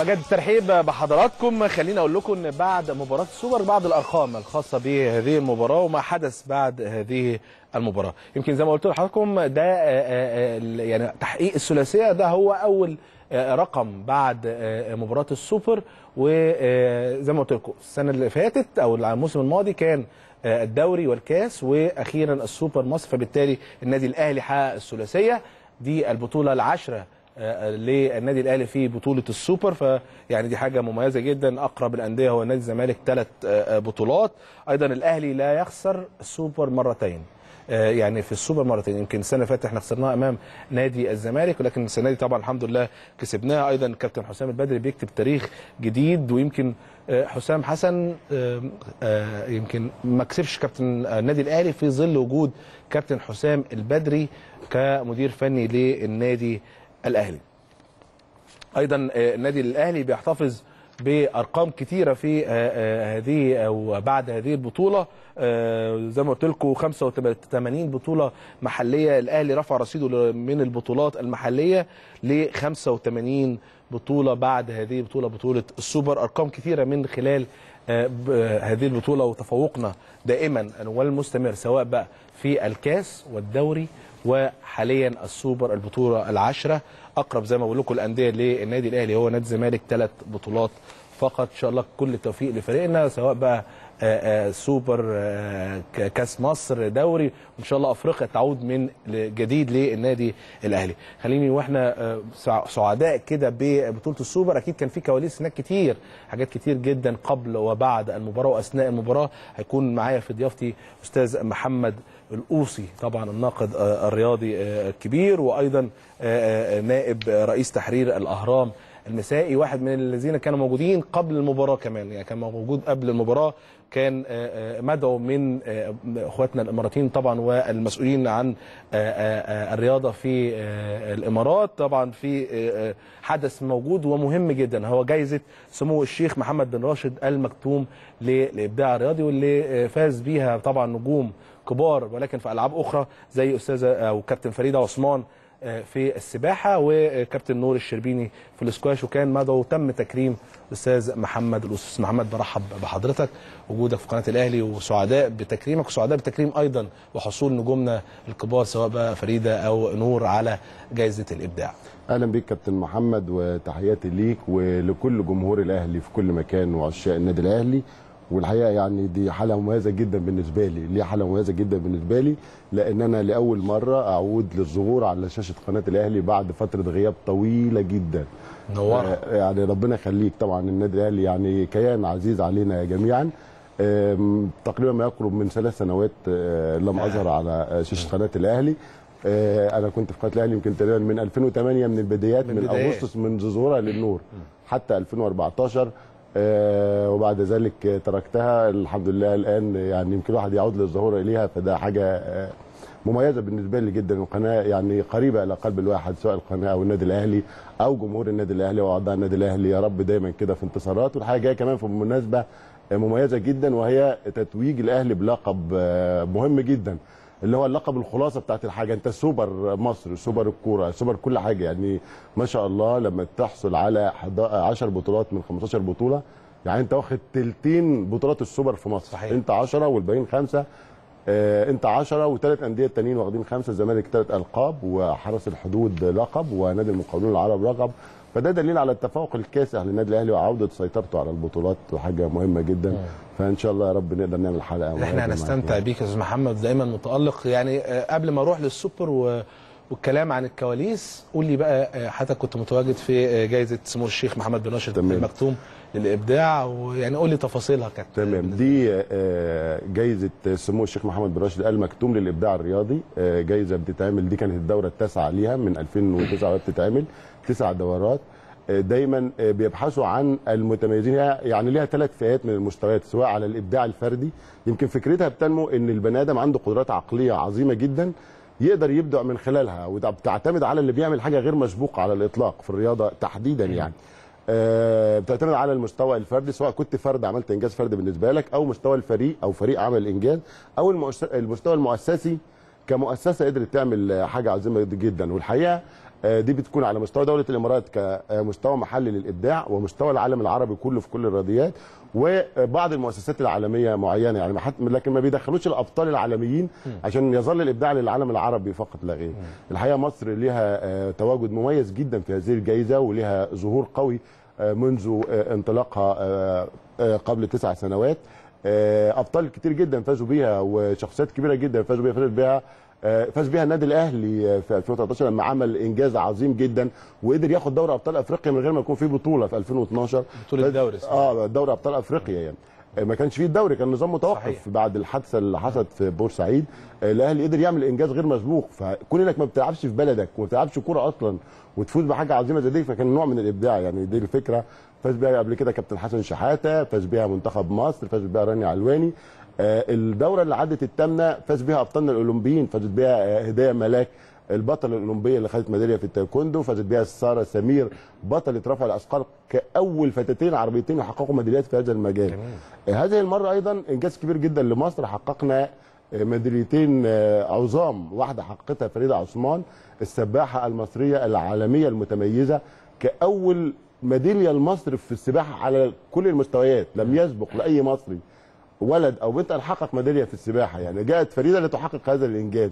بجد الترحيب بحضراتكم. خلينا اقول لكم ان بعد مباراه السوبر بعض الارقام الخاصه بهذه المباراه وما حدث بعد هذه المباراه. يمكن زي ما قلت لحضراتكم ده يعني تحقيق الثلاثيه ده هو اول رقم بعد مباراه السوبر. وزي ما قلت لكم السنه اللي فاتت او الموسم الماضي كان الدوري والكاس واخيرا السوبر مصر، فبالتالي النادي الاهلي حقق الثلاثيه دي البطوله العاشره للنادي الاهلي في بطوله السوبر، فيعني دي حاجه مميزه جدا. اقرب الانديه هو نادي الزمالك 3 بطولات، ايضا الاهلي لا يخسر السوبر مرتين، يعني في السوبر مرتين. يمكن السنه اللي فاتت احنا خسرناها امام نادي الزمالك، ولكن السنه دي طبعا الحمد لله كسبناها. ايضا الكابتن حسام البدري بيكتب تاريخ جديد، ويمكن حسام حسن يمكن ما كسبش كابتن النادي الاهلي في ظل وجود كابتن حسام البدري كمدير فني للنادي الاهلي. ايضا النادي الاهلي بيحتفظ بارقام كتيره في هذه او بعد هذه البطوله. زي ما قلت لكم 85 بطوله محليه، الاهلي رفع رصيده من البطولات المحليه ل 85 بطوله بعد هذه البطوله، بطوله السوبر. ارقام كتيره من خلال هذه البطوله، وتفوقنا دائما والمستمر سواء بقى في الكاس والدوري وحاليا السوبر، البطوله العاشره. اقرب زي ما بقول لكم الانديه للنادي الاهلي هو نادي الزمالك 3 بطولات فقط. ان شاء الله كل التوفيق لفريقنا سواء بقى سوبر، كاس مصر، دوري، وان شاء الله افريقيا تعود من جديد للنادي الاهلي. خليني واحنا سعداء كده ببطوله السوبر، اكيد كان في كواليس هناك كتير، حاجات كتير جدا قبل وبعد المباراه واثناء المباراه. هيكون معايا في ضيافتي استاذ محمد القوصي طبعا الناقد الرياضي الكبير، وايضا نائب رئيس تحرير الاهرام المسائي، واحد من الذين كانوا موجودين قبل المباراه كمان، يعني كان موجود قبل المباراه، كان مدعو من اخواتنا الاماراتيين طبعا والمسؤولين عن الرياضه في الامارات طبعا في حدث موجود ومهم جدا، هو جائزه سمو الشيخ محمد بن راشد المكتوم للابداع الرياضي، واللي فاز بيها طبعا نجوم كبار ولكن في العاب اخرى زي استاذه او كابتن فريدة عثمان في السباحه وكابتن نور الشربيني في الاسكواش، وكان مدعو. تم تكريم الاستاذ محمد القوصي. محمد برحب بحضرتك، وجودك في قناه الاهلي، وسعداء بتكريمك وسعداء بتكريم ايضا وحصول نجومنا الكبار سواء بقى فريده او نور على جائزه الابداع. اهلا بيك كابتن محمد، وتحياتي ليك ولكل جمهور الاهلي في كل مكان وعشاق النادي الاهلي. والحقيقه يعني دي حاله مميزه جدا بالنسبه لي، ليه حاله مميزه جدا بالنسبه لي؟ لان انا لاول مره اعود للظهور على شاشه قناه الاهلي بعد فتره غياب طويله جدا. نورت. يعني ربنا يخليك. طبعا النادي الاهلي يعني كيان عزيز علينا جميعا. تقريبا ما يقرب من 3 سنوات لم اظهر على شاشه قناه الاهلي. انا كنت في قناه الاهلي يمكن تقريبا من 2008، من البدايات، من اغسطس، من ظهورها للنور حتى 2014، وبعد ذلك تركتها. الحمد لله الآن يعني يمكن الواحد يعود للظهور إليها، فده حاجة مميزة بالنسبة لي جدا. القناة يعني قريبة إلى قلب الواحد، سواء القناة أو النادي الأهلي أو جمهور النادي الأهلي وأعضاء النادي الأهلي. يا رب دايما كده في انتصارات. والحاجة جاية كمان في مناسبة مميزة جدا، وهي تتويج الأهلي بلقب مهم جدا، اللي هو اللقب الخلاصه بتاعت الحاجه. انت سوبر مصر، سوبر الكوره، سوبر كل حاجه. يعني ما شاء الله لما تحصل على 10 بطولات من 15 بطوله، يعني انت واخد تلتين بطولات السوبر في مصر. صحيح. انت 10 والباقيين 5. انت 10 وثلاث انديه التانيين واخدين 5. الزمالك 3 ألقاب، وحرس الحدود لقب، ونادي المقاولون العرب لقب. فده دليل على التفوق الكاسح للنادي الاهلي وعوده سيطرته على البطولات، وحاجه مهمه جدا. فان شاء الله يا رب نقدر نعمل حلقه. احنا هنستمتع بيك يا استاذ محمد، دايما متالق. يعني قبل ما اروح للسوبر والكلام عن الكواليس، قول لي بقى حضرتك كنت متواجد في جائزه سمو الشيخ محمد بن راشد المكتوم للابداع، ويعني قول لي تفاصيلها كانت. تمام. دي جائزه سمو الشيخ محمد بن راشد المكتوم للابداع الرياضي، جائزه بتتعمل، دي كانت الدوره التاسعه ليها من 2009 وهي بتتعمل 9 دورات. دايما بيبحثوا عن المتميزين. يعني ليها 3 فئات من المستويات، سواء على الابداع الفردي، يمكن فكرتها بتنمو ان البني ادم عنده قدرات عقليه عظيمه جدا يقدر يبدع من خلالها، وبتعتمد على اللي بيعمل حاجه غير مسبوقه على الاطلاق في الرياضه تحديدا. يعني بتعتمد على المستوى الفردي، سواء كنت فرد عملت انجاز فردي بالنسبه لك، او مستوى الفريق، او فريق عمل انجاز، او المستوى المؤسسي كمؤسسه قدرت تعمل حاجه عظيمه جدا. والحقيقه دي بتكون على مستوى دوله الامارات كمستوى محلي للابداع، ومستوى العالم العربي كله في كل الرياضيات، وبعض المؤسسات العالميه معينه يعني لكن ما بيدخلوش الابطال العالميين عشان يظل الابداع للعالم العربي فقط لا غير. الحقيقه مصر لها تواجد مميز جدا في هذه الجائزه، ولها ظهور قوي منذ انطلاقها قبل 9 سنوات. ابطال كتير جدا فازوا بيها، وشخصيات كبيره جدا فازوا بيها. فاز بيها النادي الاهلي في 2013 لما عمل انجاز عظيم جدا وقدر ياخد دوري ابطال افريقيا من غير ما يكون في بطوله في 2012، بطوله الدوري دوري ابطال افريقيا. يعني ما كانش فيه الدوري، كان نظام متوقف صحيح. بعد الحادثه اللي حصلت في بورسعيد الاهلي قدر يعمل انجاز غير مسبوق، فكون انك ما بتلعبش في بلدك وما بتلعبش كوره اصلا وتفوز بحاجه عظيمه زي دي، فكان نوع من الابداع. يعني دي الفكره. فاز بيها قبل كده كابتن حسن شحاته، فاز بيها منتخب مصر، فاز بيها راني علواني. الدوره اللي عدت الثامنه فاز بيها ابطالنا الاولمبيين، فازت بيها هدية ملاك البطله الاولمبيه اللي خدت ميداليه في التايكوندو، فازت بيها سارة سمير بطله رفع الاثقال كاول فتاتين عربيتين يحققوا ميداليات في هذا المجال. هذه المره ايضا انجاز كبير جدا لمصر، حققنا ميداليتين عظام، واحده حققتها فريدة عثمان السباحه المصريه العالميه المتميزه كاول ميداليه لمصر في السباحه على كل المستويات، لم يسبق لاي مصري ولد او بنت ان حقق ميداليه في السباحه. يعني جاءت فريده لتحقق هذا الانجاز.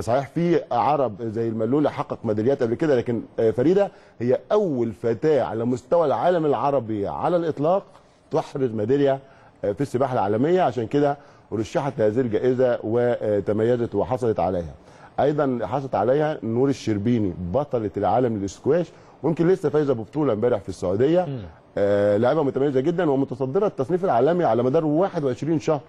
صحيح في عرب زي الملول حقق ميداليات قبل كده، لكن فريده هي اول فتاه على مستوى العالم العربي على الاطلاق تحرز ميداليه في السباحه العالميه، عشان كده رشحت لهذه الجائزه وتميزت وحصلت عليها. ايضا حصلت عليها نور الشربيني بطله العالم للاسكواش، ويمكن لسه فايزه ببطوله امبارح في السعوديه. لاعبه متميزه جدا ومتصدره التصنيف العالمي على مدار 21 شهر.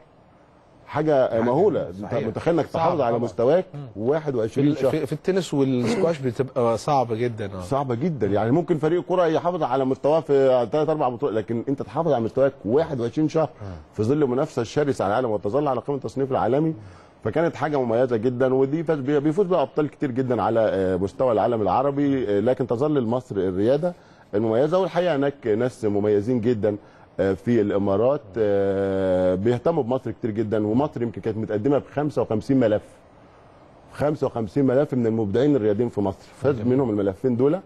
حاجه مهوله، انت متخيل انك تحافظ على مستواك 21 شهر. في التنس والسكواش بتبقى صعبه جدا. صعبه جدا، يعني ممكن فريق كره يحافظ على مستواه في 3 4 بطولات، لكن انت تحافظ على مستواك 21 شهر في ظل المنافسه الشرسه على العالم وتظل على قمه التصنيف العالمي. فكانت حاجه مميزه جدا، ودي بيفوز بها ابطال كتير جدا على مستوى العالم العربي، لكن تظل لمصر الرياده المميزه. والحقيقه هناك ناس مميزين جدا في الامارات بيهتموا بمصر كتير جدا، ومصر يمكن كانت متقدمه ب 55 ملف من المبدعين الرياضيين في مصر، فاز منهم الملفين دول.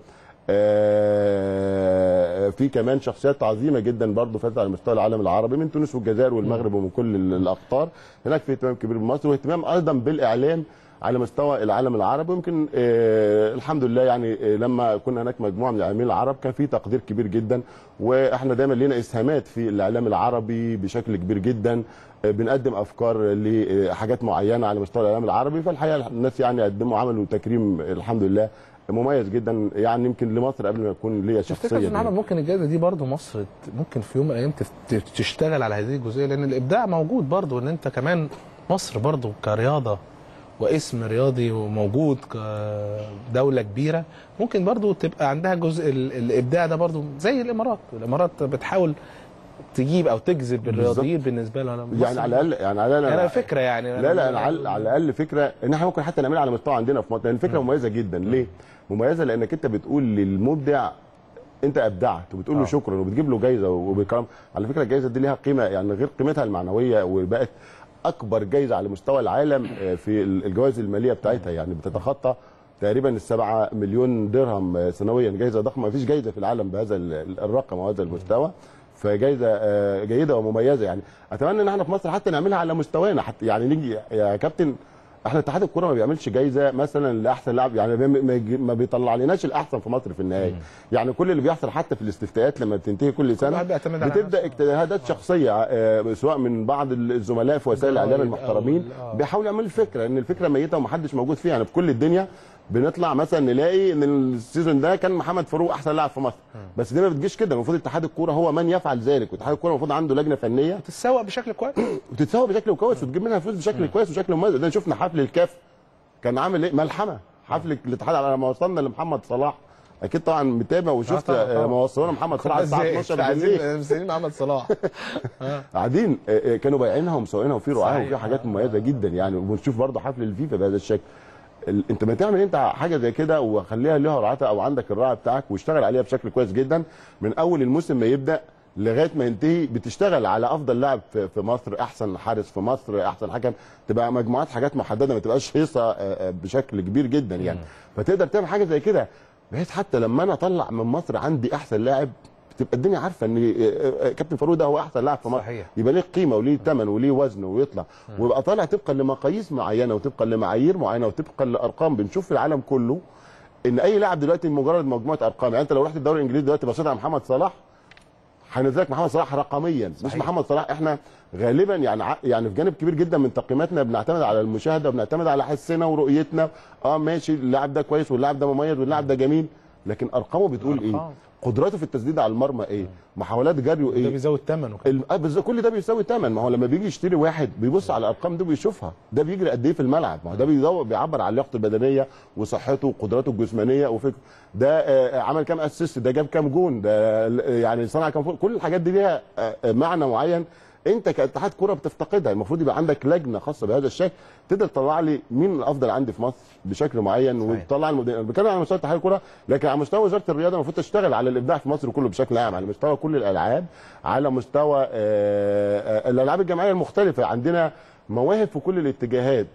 في كمان شخصيات عظيمه جدا برضه فازت على مستوى العالم العربي من تونس والجزائر والمغرب ومن كل الاقطار. هناك في اهتمام كبير بمصر، واهتمام ايضا بالاعلام على مستوى العالم العربي. يمكن الحمد لله يعني لما كنا هناك مجموعه من الاعلاميين العرب كان في تقدير كبير جدا، واحنا دايما لينا اسهامات في الاعلام العربي بشكل كبير جدا، بنقدم افكار لحاجات معينه على مستوى الاعلام العربي. فالحقيقه الناس يعني قدموا عملوا تكريم الحمد لله مميز جدا، يعني يمكن لمصر قبل ما يكون ليها شخصيه. تفتكر ممكن الجائزه دي برضه مصر ممكن في يوم من الايام تشتغل على هذه الجزئيه، لان الابداع موجود برضه، ان انت كمان مصر برضه كرياضه واسم رياضي وموجود كدوله كبيره، ممكن برضو تبقى عندها جزء الابداع ده برضو زي الامارات. الامارات بتحاول تجيب او تجذب الرياضيين بالنسبه لها، يعني على الاقل يعني على الاقل فكره، يعني لا على الاقل فكره ان احنا ممكن حتى نعملها على مستوى عندنا في مصر. يعني الفكره مميزه جدا. ليه مميزه؟ لانك انت بتقول للمبدع انت ابدعت، وبتقول له شكرا، وبتجيب له جايزه وبكرم. على فكره الجايزه دي ليها قيمه، يعني غير قيمتها المعنويه، وبقت اكبر جايزه على مستوى العالم في الجوائز الماليه بتاعتها، يعني بتتخطى تقريبا 7 مليون درهم سنويا. جايزه ضخمه، مفيش جايزه في العالم بهذا الرقم وهذا المستوى، فجايزه جيده ومميزه. يعني اتمنى ان احنا في مصر حتى نعملها على مستوانا، حتى يعني نيجي يا كابتن احنا اتحاد الكوره ما بيعملش جايزه مثلا لاحسن لاعب، يعني ما بيطلع لناش الاحسن في مصر في النهايه. يعني كل اللي بيحصل حتى في الاستفتاءات لما بتنتهي كل سنه بتبدا اجتهادات شخصيه، سواء من بعض الزملاء في وسائل الاعلام المحترمين بيحاولوا يعملوا فكره، ان الفكره ميته ومحدش موجود فيها. يعني في كل الدنيا بنطلع مثلا نلاقي ان السيزون ده كان محمد فاروق احسن لاعب في مصر، بس دي ما بتجيش كده. المفروض اتحاد الكوره هو من يفعل ذلك، واتحاد الكوره المفروض عنده لجنه فنيه تتسوق بشكل كويس وتجيب منها فلوس بشكل كويس وشكل مميز. ده شفنا حفل الكاف كان عامل ايه، ملحمه حفل الاتحاد على ما وصلنا لمحمد صلاح. اكيد طبعا متابع وشفت ما وصلونا محمد صلاح الساعه 12 عايزين مسلمين محمد صلاح قاعدين كانوا بايعينها ومسوقينها وفي رعاه وفي حاجات مميزه جدا. يعني وبنشوف برضه حفل الفيفا بهذا الشكل. انت ما تعمل انت حاجه زي كده وخليها ليها رعايتها او عندك الراعي بتاعك واشتغل عليها بشكل كويس جدا من اول الموسم ما يبدا لغايه ما ينتهي. بتشتغل على افضل لاعب في مصر، احسن حارس في مصر، احسن حكم، تبقى مجموعات حاجات محدده، ما تبقاش هيصه بشكل كبير جدا. يعني فتقدر تعمل حاجه زي كده. بحيث حتى لما انا اطلع من مصر عندي احسن لاعب تبقى الدنيا عارفه ان كابتن فاروق ده هو احسن لاعب في مصر. صحيح. يبقى ليه قيمه وليه ثمن وليه وزن ويطلع ويبقى طالع طبقا لمقاييس معينه وطبقا لمعايير معينه وطبقا لارقام بنشوف في العالم كله ان اي لاعب دلوقتي مجرد مجموعه ارقام. يعني انت لو رحت الدوري الانجليزي دلوقتي بصيت على محمد صلاح هنزلك محمد صلاح رقميا. صحيح. مش محمد صلاح. احنا غالبا يعني في جانب كبير جدا من تقييماتنا بنعتمد على المشاهده وبنعتمد على حسنا ورؤيتنا. ماشي اللاعب ده كويس واللاعب ده مميز واللاعب ده جميل، لكن ارقامه بتقول ايه؟ قدراته في التسديد على المرمى ايه؟ محاولات جريه ايه؟ ده بيزود ثمنه. كل ده بيساوي ثمن. ما هو لما بيجي يشتري واحد بيبص على الارقام دي وبيشوفها ده بيجري قد ايه في الملعب. ما هو ده بيعبر عن لياقته البدنيه وصحته وقدراته الجسمانيه وفكره ده عمل كام اسيست، ده جاب كام جون، ده يعني صنع كام، كل الحاجات دي ليها معنى معين انت كاتحاد كره بتفتقدها. المفروض يبقى عندك لجنه خاصه بهذا الشكل تقدر تطلع لي مين الافضل عندي في مصر بشكل معين وتطلع المدير. انا بتكلم على مستوى اتحاد الكره، لكن على مستوى وزاره الرياضه المفروض تشتغل على الابداع في مصر كله بشكل عام، على مستوى كل الالعاب، على مستوى الالعاب الجماعيه المختلفه. عندنا مواهب في كل الاتجاهات،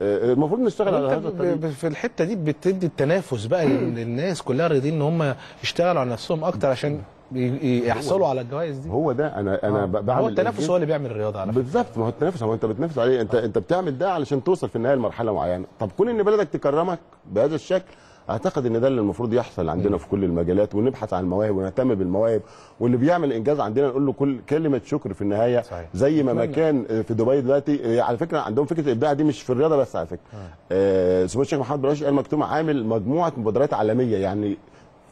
المفروض نشتغل على هذا الطريق. في الحته دي بتدي التنافس بقى للناس كلها راضيين ان هم يشتغلوا على نفسهم اكتر عشان يحصلوا على الجوائز دي. هو ده انا بعمل. هو التنافس هو اللي بيعمل الرياضه على فكره. بالظبط. ما هو التنافس هو انت بتنافس عليه، انت بتعمل ده علشان توصل في النهايه لمرحله معينه. طب كون ان بلدك تكرمك بهذا الشكل، اعتقد ان ده اللي المفروض يحصل عندنا في كل المجالات، ونبحث عن المواهب ونهتم بالمواهب، واللي بيعمل انجاز عندنا نقول له كل كلمه شكر في النهايه. صحيح. زي ما كان في دبي دلوقتي. على فكره عندهم فكره الابداع دي مش في الرياضه بس على فكره. سمو الشيخ محمد بن راشد المكتوم عامل مجموعه مبادرات عالميه، يعني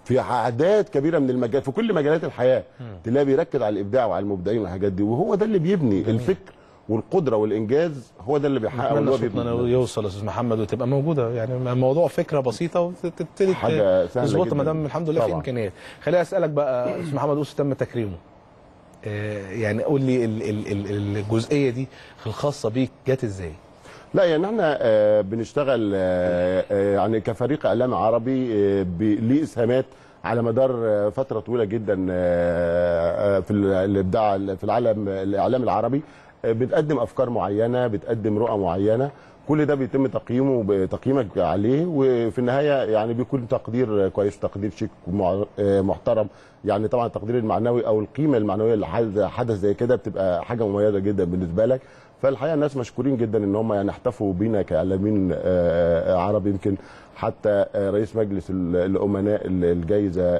في اعداد كبيره من المجال في كل مجالات الحياه تلاقيه بيركز على الابداع وعلى المبدعين والحاجات دي، وهو ده اللي بيبني الفكر والقدره والانجاز. هو ده اللي بيحقق اللي هو بيبني. يوصل يا استاذ محمد وتبقى موجوده، يعني الموضوع فكره بسيطه وتبتدي تظبطها ما دام الحمد لله في امكانيات. خليني اسالك بقى يا استاذ محمد القوصي تم تكريمه، يعني قول لي الجزئيه دي الخاصه بيك جت ازاي؟ لا يعني احنا بنشتغل يعني كفريق اعلام عربي ليه اسهامات على مدار فتره طويله جدا في الابداع في العالم الاعلام العربي. بتقدم افكار معينه، بتقدم رؤى معينه، كل ده بيتم تقييمه بتقييمك عليه، وفي النهايه يعني بيكون تقدير كويس، تقدير شيك محترم. يعني طبعا التقدير المعنوي او القيمه المعنويه اللي حدث زي كده بتبقى حاجه مميزه جدا بالنسبه لك. فالحقيقه الناس مشكورين جدا ان هم يعني احتفوا بينا كاعلاميين عرب. يمكن حتى رئيس مجلس الامناء الجائزه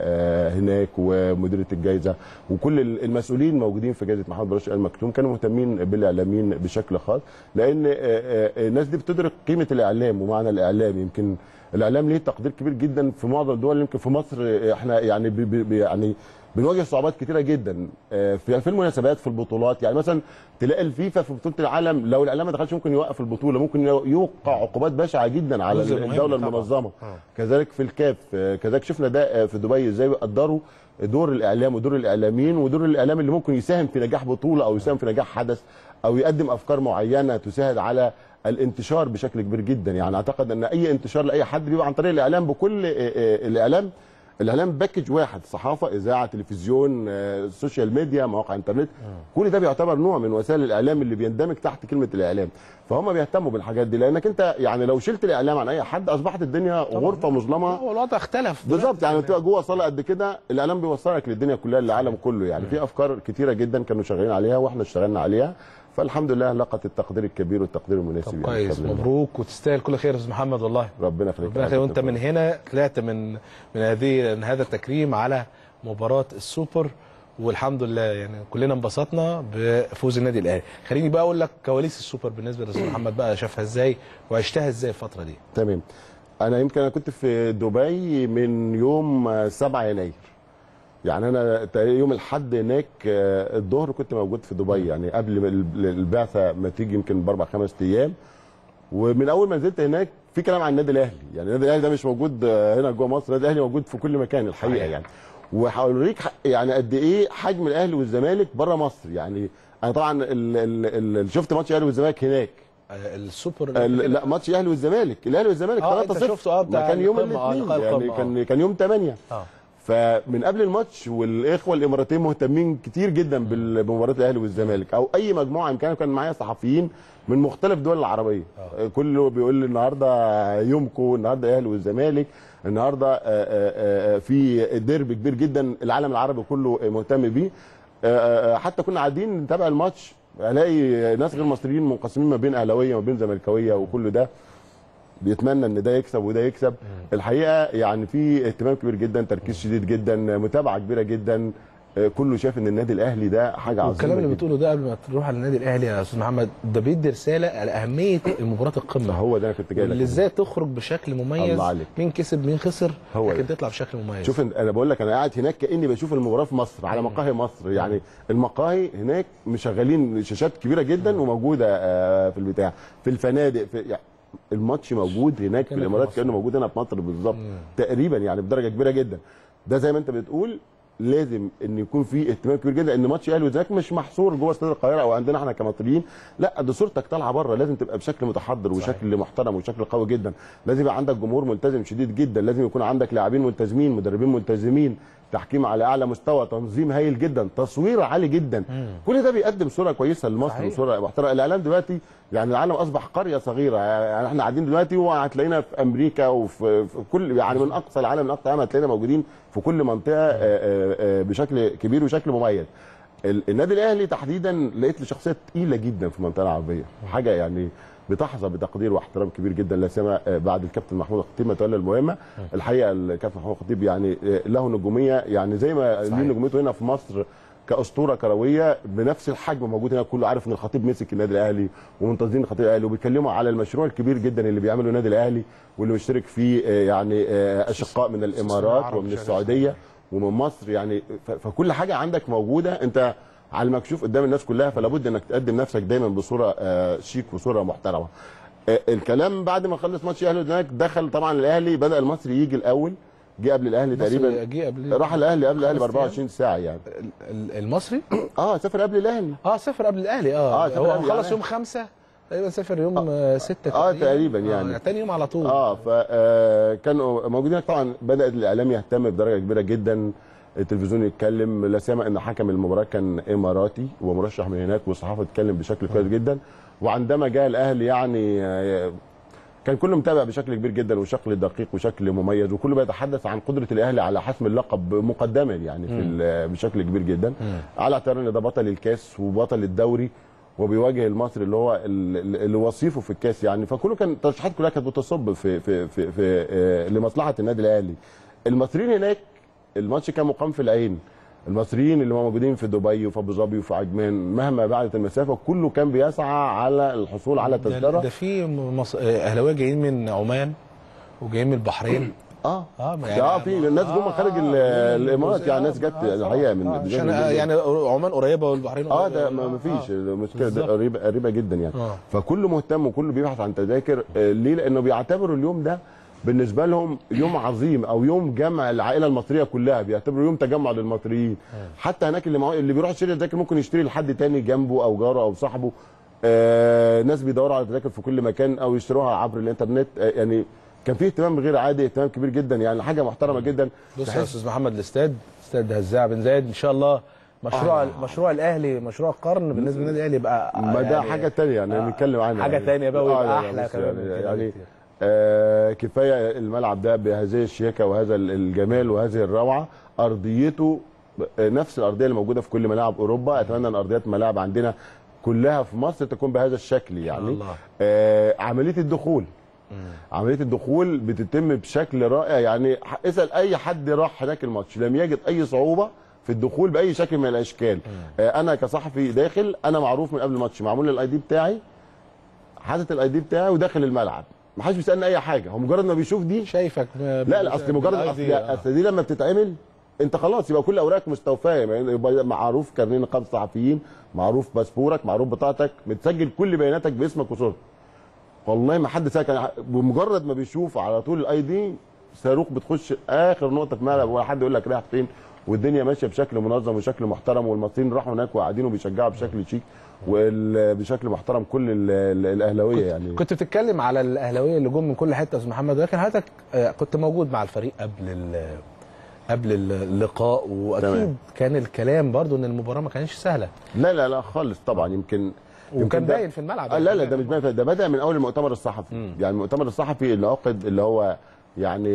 هناك ومديره الجائزه وكل المسؤولين موجودين في جائزه محمد بن راشد المكتوم كانوا مهتمين بالاعلاميين بشكل خاص، لان الناس دي بتدرك قيمه الاعلام ومعنى الاعلام. يمكن الاعلام ليه تقدير كبير جدا في معظم الدول. يمكن في مصر احنا يعني بنواجه صعوبات كتيره جدا في المناسبات في البطولات. يعني مثلا تلاقي الفيفا في بطوله العالم لو الاعلام ما دخلش ممكن يوقف البطوله، ممكن يوقع عقوبات بشعه جدا على الدوله المنظمه. كذلك في الكاف، كذلك شفنا ده في دبي ازاي بيقدروا دور الاعلام ودور الاعلاميين ودور الاعلام اللي ممكن يساهم في نجاح بطوله او يساهم في نجاح حدث او يقدم افكار معينه تساعد على الانتشار بشكل كبير جدا. يعني اعتقد ان اي انتشار لاي حد بيبقى عن طريق الاعلام. بكل الاعلام باكج واحد، صحافه، اذاعه، تلفزيون، سوشيال ميديا، مواقع انترنت، كل ده بيعتبر نوع من وسائل الاعلام اللي بيندمج تحت كلمه الاعلام. فهم بيهتموا بالحاجات دي، لانك انت يعني لو شلت الاعلام عن اي حد اصبحت الدنيا غرفه مظلمه. هو الوضع اختلف بالظبط، يعني بتبقى جوه صاله قد كده الاعلام بيوصلك للدنيا كلها، للعالم كله. يعني في افكار كتيره جدا كانوا شغالين عليها واحنا اشتغلنا عليها، فالحمد لله لقت التقدير الكبير والتقدير المناسب. كويس، مبروك وتستاهل كل خير يا استاذ محمد والله. ربنا يخليك. وانت من هنا طلعت من هذا التكريم على مباراه السوبر، والحمد لله يعني كلنا انبسطنا بفوز النادي الاهلي. خليني بقى اقول لك كواليس السوبر بالنسبه للاستاذ محمد بقى، شافها ازاي وعشتها ازاي الفتره دي؟ تمام. انا كنت في دبي من يوم 7 يناير، يعني انا يوم الاحد هناك الظهر كنت موجود في دبي، يعني قبل البعثه ما تيجي يمكن ب4 5 ايام. ومن اول ما نزلت هناك في كلام عن النادي الاهلي، يعني النادي الاهلي ده مش موجود هنا جوه مصر، النادي الاهلي موجود في كل مكان الحقيقه. يعني وهوريك يعني قد ايه حجم الاهلي والزمالك بره مصر. يعني انا طبعا شفت ماتش الاهلي والزمالك هناك السوبر. لا، ماتش الاهلي والزمالك 3-0 كان يوم الاثنين، يعني كان يوم 8. فمن قبل الماتش والاخوه الاماراتيين مهتمين كتير جدا بمباراه الاهلي والزمالك او اي مجموعه امكانيه. كان معايا صحفيين من مختلف الدول العربيه، كله بيقول لي النهارده يومكم، النهارده الاهلي والزمالك، النهارده في ديربي كبير جدا العالم العربي كله مهتم بيه. حتى كنا قاعدين نتابع الماتش، الاقي ناس غير مصريين منقسمين ما بين اهلاويه وما بين زملكاويه، وكل ده بيتمنى ان ده يكسب وده يكسب. الحقيقه يعني في اهتمام كبير جدا، تركيز شديد جدا، متابعه كبيره جدا، كله شايف ان النادي الاهلي ده حاجه عظيمه. الكلام اللي بتقوله ده قبل ما تروح على النادي الاهلي يا استاذ محمد، ده بيدي رساله على اهميه مباراه القمه. هو ده انا كنت جاي لك، اللي ازاي تخرج بشكل مميز. الله عليك، مين كسب مين خسر لكن تطلع بشكل مميز. شوف انا بقول لك، انا قاعد هناك كاني بشوف المباراه في مصر على مقاهي مصر. يعني المقاهي هناك مشغلين شاشات كبيره جدا وموجوده في البتاع، في الفنادق، في يعني الماتش موجود هناك في الامارات كانه موجود هنا في مصر بالظبط تقريبا، يعني بدرجه كبيره جدا. ده زي ما انت بتقول لازم ان يكون في اهتمام كبير جدا ان ماتش الاهلي والزمالك مش محصور جوه استاد القاهره او عندنا احنا كمصريين، لا ده صورتك طالعه بره، لازم تبقى بشكل متحضر وشكل محترم وشكل قوي جدا. لازم يبقى عندك جمهور ملتزم شديد جدا، لازم يكون عندك لاعبين ملتزمين، مدربين ملتزمين، تحكيم على اعلى مستوى، تنظيم هايل جدا، تصوير عالي جدا. كل ده بيقدم صوره كويسه لمصر وصوره محترمه. الاعلام دلوقتي يعني العالم اصبح قريه صغيره، يعني احنا قاعدين دلوقتي وهتلاقينا في امريكا وفي كل يعني من اقصى العالم لاقصى العالم هتلاقينا موجودين في كل منطقه بشكل كبير وشكل مميز. النادي الاهلي تحديدا لقيت له شخصيه ثقيله جدا في المنطقه العربيه، حاجه يعني بتحظى بتقدير واحترام كبير جدا، لا سيما بعد الكابتن محمود الخطيب ما تولى المهمه. الحقيقه الكابتن محمود الخطيب يعني له نجوميه، يعني زي ما ليه نجوميته هنا في مصر كاسطوره كرويه بنفس الحجم موجود هنا. كله عارف ان الخطيب مسك النادي الاهلي ومنتظرين الخطيب الاهلي وبيتكلموا على المشروع الكبير جدا اللي بيعمله النادي الاهلي واللي مشترك فيه يعني اشقاء من الامارات ومن السعوديه ومن مصر. يعني فكل حاجه عندك موجوده، انت على المكشوف قدام الناس كلها، فلا بد انك تقدم نفسك دايما بصوره شيك وصوره محترمه. الكلام بعد ما خلص ماتش الاهلي والزمالك دخل طبعا الاهلي، بدا المصري يجي الاول، جه قبل الاهلي تقريبا، راح الاهلي قبل الاهلي ب 24 ساعه يعني. المصري سافر قبل الاهلي، سافر قبل الاهلي، هو خلص يوم 5 تقريبا، سافر يوم 6 تقريبا يعني تاني يوم على طول. فكانوا موجودين طبعا. بدا الاعلام يهتم بدرجه كبيره جدا، التلفزيون يتكلم، لا سيما ان حكم المباراه كان اماراتي ومرشح من هناك، والصحافه تتكلم بشكل كويس جدا. وعندما جاء الاهلي يعني كان كله متابع بشكل كبير جدا وشكل دقيق وشكل مميز، وكله بيتحدث عن قدره الاهلي على حسم اللقب مقدما يعني في بشكل كبير جدا، على اعتبار ان ده بطل الكاس وبطل الدوري وبيواجه المصري اللي هو اللي وصيفه في الكاس يعني. فكله كان الترشيحات كلها كانت بتصب في في في, في لمصلحه النادي الاهلي. المصريين هناك الماتش كان مقام في العين، المصريين اللي هم موجودين في دبي وفي ابو ظبي وفي عجمان مهما بعدت المسافه كله كان بيسعى على الحصول على تذكره. ده في اهلاويه جايين من عمان وجايين من البحرين. يعني في ناس جم خارج الامارات، يعني ناس جت الحقيقه من يعني عمان قريبه والبحرين قريبه. ده ما فيش مشكله، ده قريبه جدا يعني. فكله مهتم وكله بيبحث عن تذاكر. ليه؟ لانه بيعتبروا اليوم ده بالنسبه لهم يوم عظيم او يوم جمع العائله المصريه كلها، بيعتبروا يوم تجمع للمصريين. حتى هناك اللي بيروح يشتري تذاكر ممكن يشتري لحد تاني جنبه او جاره او صاحبه. ناس بيدوروا على تذاكر في كل مكان او يشتروها عبر الانترنت. يعني كان في اهتمام غير عادي، اهتمام كبير جدا يعني، حاجه محترمه جدا. بص يا استاذ محمد، الاستاد هزاع بن زايد ان شاء الله مشروع الاهلي، مشروع القرن بالنسبه للنادي الاهلي بقى. ما ده حاجه ثانيه يعني بنتكلم عنها، حاجه ثانيه بقى ويبقى احلى كمان. كفايه الملعب ده بهذه الشياكه وهذا الجمال وهذه الروعه. ارضيته نفس الارضيه اللي موجوده في كل ملاعب اوروبا، اتمنى ان ارضيات الملاعب عندنا كلها في مصر تكون بهذا الشكل يعني. عمليه الدخول بتتم بشكل رائع يعني. اسال اي حد راح هناك الماتش لم يجد اي صعوبه في الدخول باي شكل من الاشكال. انا كصحفي داخل، انا معروف من قبل الماتش، معمول لي الاي دي بتاعي، حاطط الاي دي بتاعي وداخل الملعب، ما حدش بيسالني اي حاجه. هو مجرد ما بيشوف دي شايفك. لا اصل مجرد اصل دي لما بتتعمل انت خلاص يبقى كل اوراقك مستوفاه، يبقى معروف كارنيه نقابه الصحفيين، معروف باسبورك، معروف بطاقتك، متسجل كل بياناتك باسمك وصورتك. والله ما حد ساكت، بمجرد ما بيشوف على طول الاي دي صاروخ بتخش اخر نقطه في ملعب، ولا حد يقول لك رايح فين، والدنيا ماشيه بشكل منظم وشكل محترم. والمصريين راحوا هناك وقاعدين وبيشجعوا بشكل شيك وبشكل محترم كل الاهلاويه يعني. كنت بتتكلم على الاهلاويه اللي جم من كل حته يا استاذ محمد، ولكن حضرتك كنت موجود مع الفريق قبل قبل اللقاء، واكيد كان الكلام برضو ان المباراه ما كانتش سهله. لا لا لا خالص طبعا، يمكن باين في الملعب. لا لا، ده بدأ من اول المؤتمر الصحفي. يعني المؤتمر الصحفي اللي عقد اللي هو يعني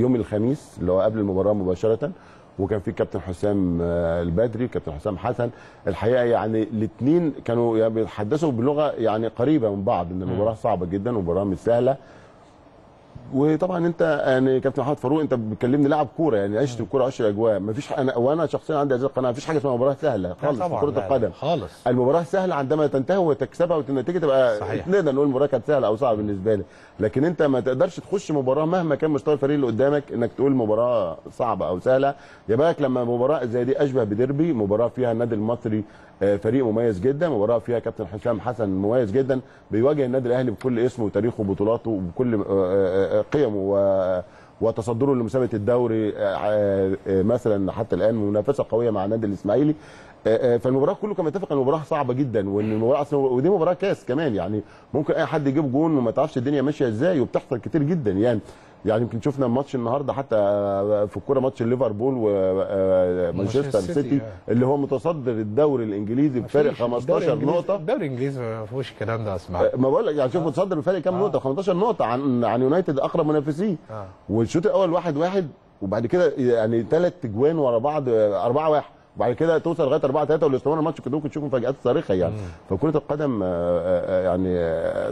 يوم الخميس اللي هو قبل المباراه مباشره، وكان في كابتن حسام البدري وكابتن حسام حسن. الحقيقه يعني الاثنين كانوا بيتحدثوا بلغه يعني قريبه من بعض، ان المباراه صعبه جدا ومباراه مش سهله. وطبعا انت يعني كابتن محمد فاروق انت بتكلمني لاعب كوره، يعني عشت الكوره 10 اجواء، ما فيش وانا شخصيا عندي هذه القناعه ما فيش حاجه اسمها مباراه سهله خالص في كره القدم خالص. المباراه سهله عندما تنتهي وتكسبها والنتيجه تبقى صحيح. نقدر نقول المباراه كانت سهله او صعبه بالنسبه لي، لكن انت ما تقدرش تخش مباراه مهما كان مستوى الفريق اللي قدامك انك تقول مباراه صعبه او سهله. يا بالك لما مباراه زي دي اشبه بديربي، مباراه فيها النادي المصري فريق مميز جدا، مباراه فيها كابتن حسام حسن مميز جدا بيواجه النادي الاهلي بكل اسمه وتاريخه وبطولاته وبكل قيمه وتصدره لمسابقه الدوري مثلا حتى الان، منافسه قويه مع النادي الاسماعيلي. فالمباراه كله كان متفق ان المباراه صعبه جدا، وان المباراه اصلا ودي مباراه كاس كمان، يعني ممكن اي حد يجيب جون وما تعرفش الدنيا ماشيه ازاي، وبتحصل كتير جدا يعني يمكن شفنا ماتش النهارده حتى في الكوره، ماتش ليفربول ومانشستر سيتي اللي هو متصدر الدوري الانجليزي بفارق 15 نقطه. الدوري الانجليزي ما فيهوش الكلام ده اسمع. ما بقول لك يعني شوف متصدر بفارق كام نقطه، 15 نقطه عن يونايتد اقرب منافسيه. والشوط الاول 1-1 وبعد كده يعني 3 اجوان ورا بعض 4-1 وبعد كده توصل لغايه 4-3 والاستمرار الماتش كنت ممكن تشوف مفاجات صارخه يعني. فكره القدم يعني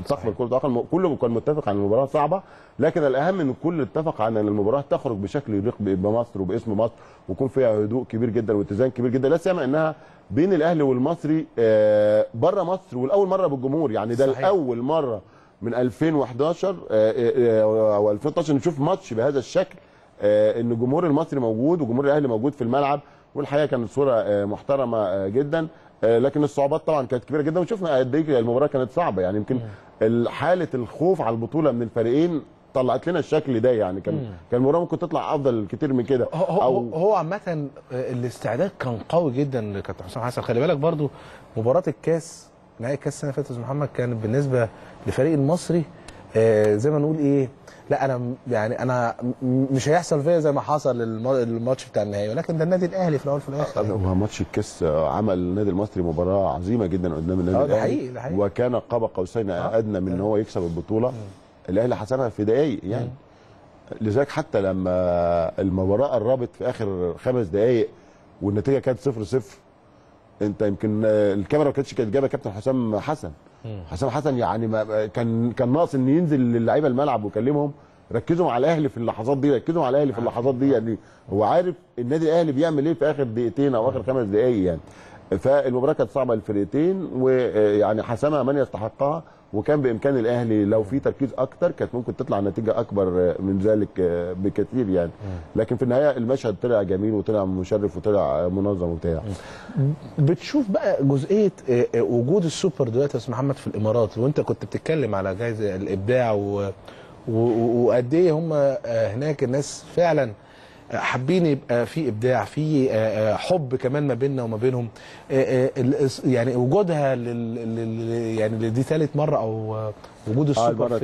تستقبل كره العقل، كله كان متفق عن المباراه صعبه، لكن الاهم ان الكل اتفق عن ان المباراه تخرج بشكل يليق بمصر وباسم مصر، ويكون فيها هدوء كبير جدا واتزان كبير جدا، لا سيما انها بين الاهلي والمصري بره مصر ولاول مره بالجمهور. يعني ده صحيح. الاول مره من 2011 او 2012 نشوف ماتش بهذا الشكل، ان الجمهور المصري موجود وجمهور الاهلي موجود في الملعب، والحقيقه كانت صوره محترمه جدا. لكن الصعوبات طبعا كانت كبيره جدا، وشفنا قد ايه المباراه كانت صعبه. يعني يمكن حاله الخوف على البطوله من الفريقين طلعت لنا الشكل ده، يعني كان المباراه ممكن تطلع افضل كتير من كده. هو عامه الاستعداد كان قوي جدا لكابتن حسام حسن. خلي بالك برضو مباراه الكاس، نهائي الكاس السنه اللي فاتت محمد، كانت بالنسبه للفريق المصري زي ما نقول ايه، لا انا يعني انا مش هيحصل فيا زي ما حصل الماتش بتاع النهائي، ولكن ده النادي الاهلي في الاول في الاخر. هو ماتش الكاس عمل النادي المصري مباراه عظيمه جدا قدام النادي الاهلي، وكان قاب قوسين ادنى من ان هو يكسب البطوله. الاهلي حسمها في دقائق يعني، لذلك حتى لما المباراه قربت في اخر 5 دقائق والنتيجه كانت 0-0، انت يمكن الكاميرا ما كانتش جايبه كابتن حسام حسن. يعني ما كان ناقص ان ينزل للاعيبه الملعب ويكلمهم ركزوا على الاهلي في اللحظات دي، يعني هو عارف النادي الاهلي بيعمل ايه في اخر دقيقتين او اخر 5 دقائق يعني. فالمباراه كانت صعبه للفرقتين، ويعني حسمها من يستحقها، وكان بامكان الاهلي لو في تركيز اكتر كانت ممكن تطلع نتيجه اكبر من ذلك بكثير يعني. لكن في النهايه المشهد طلع جميل وطلع مشرف وطلع منظم وبتاع. بتشوف بقى جزئيه وجود السوبر دلوقتي يا استاذ محمد في الامارات، وانت كنت بتتكلم على جايزه الابداع وقد ايه هم هناك الناس فعلا حابين يبقى في ابداع، في حب كمان ما بيننا وما بينهم. يعني وجودها يعني دي ثالث مره او وجود السوبر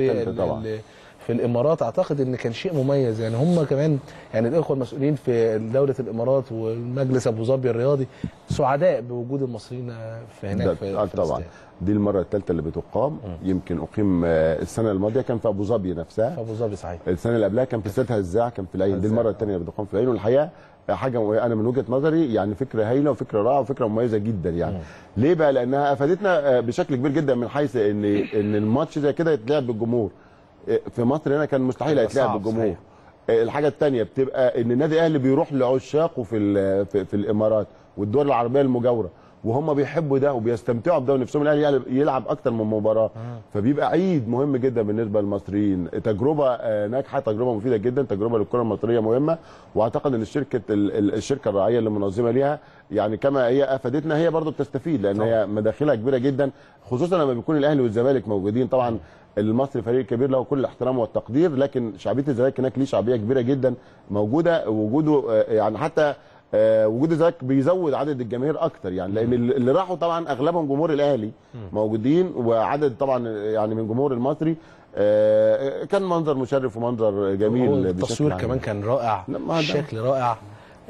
في الامارات، اعتقد ان كان شيء مميز. يعني هم كمان يعني الاخوه المسؤولين في دوله الامارات والمجلس ابو ظبي الرياضي سعداء بوجود المصريين في هناك في طبعا دي المره الثالثه اللي بتقام. يمكن اقيم السنه الماضيه كان في ابو ظبي نفسها، ابو ظبي صحيح، السنه اللي قبلها كان في استاد هزاع كان في العين، دي المره الثانيه اللي بتقام في العين. والحقيقه حاجه انا من وجهه نظري يعني فكره هايله وفكره رائعه وفكره مميزه جدا يعني. ليه بقى؟ لانها افادتنا بشكل كبير جدا، من حيث ان الماتش زي كده يتلعب بالجمهور. في مصر هنا كان مستحيل هيتلعب بالجمهور. الحاجه الثانيه بتبقى ان النادي الاهلي بيروح لعشاقه في الامارات والدول العربيه المجاوره، وهم بيحبوا ده وبيستمتعوا بده، ونفسهم الاهلي يلعب اكتر من مباراه. فبيبقى عيد مهم جدا بالنسبه للمصريين، تجربه ناجحه، تجربه مفيده جدا، تجربه للكره المصريه مهمه. واعتقد ان الشركه الراعيه اللي منظمه ليها يعني كما هي افادتنا هي برضه بتستفيد، لان هي مداخلها كبيره جدا، خصوصا لما بيكون الاهلي والزمالك موجودين. طبعا المصري فريق كبير له كل الاحترام والتقدير، لكن شعبيه الزمالك هناك ليه شعبيه كبيره جدا موجوده، وجوده يعني حتى وجود الزمالك بيزود عدد الجماهير اكتر يعني، لان اللي راحوا طبعا اغلبهم جمهور الاهلي موجودين، وعدد طبعا يعني من جمهور المصري. كان منظر مشرف ومنظر جميل. التصوير كمان كان رائع، الشكل رائع،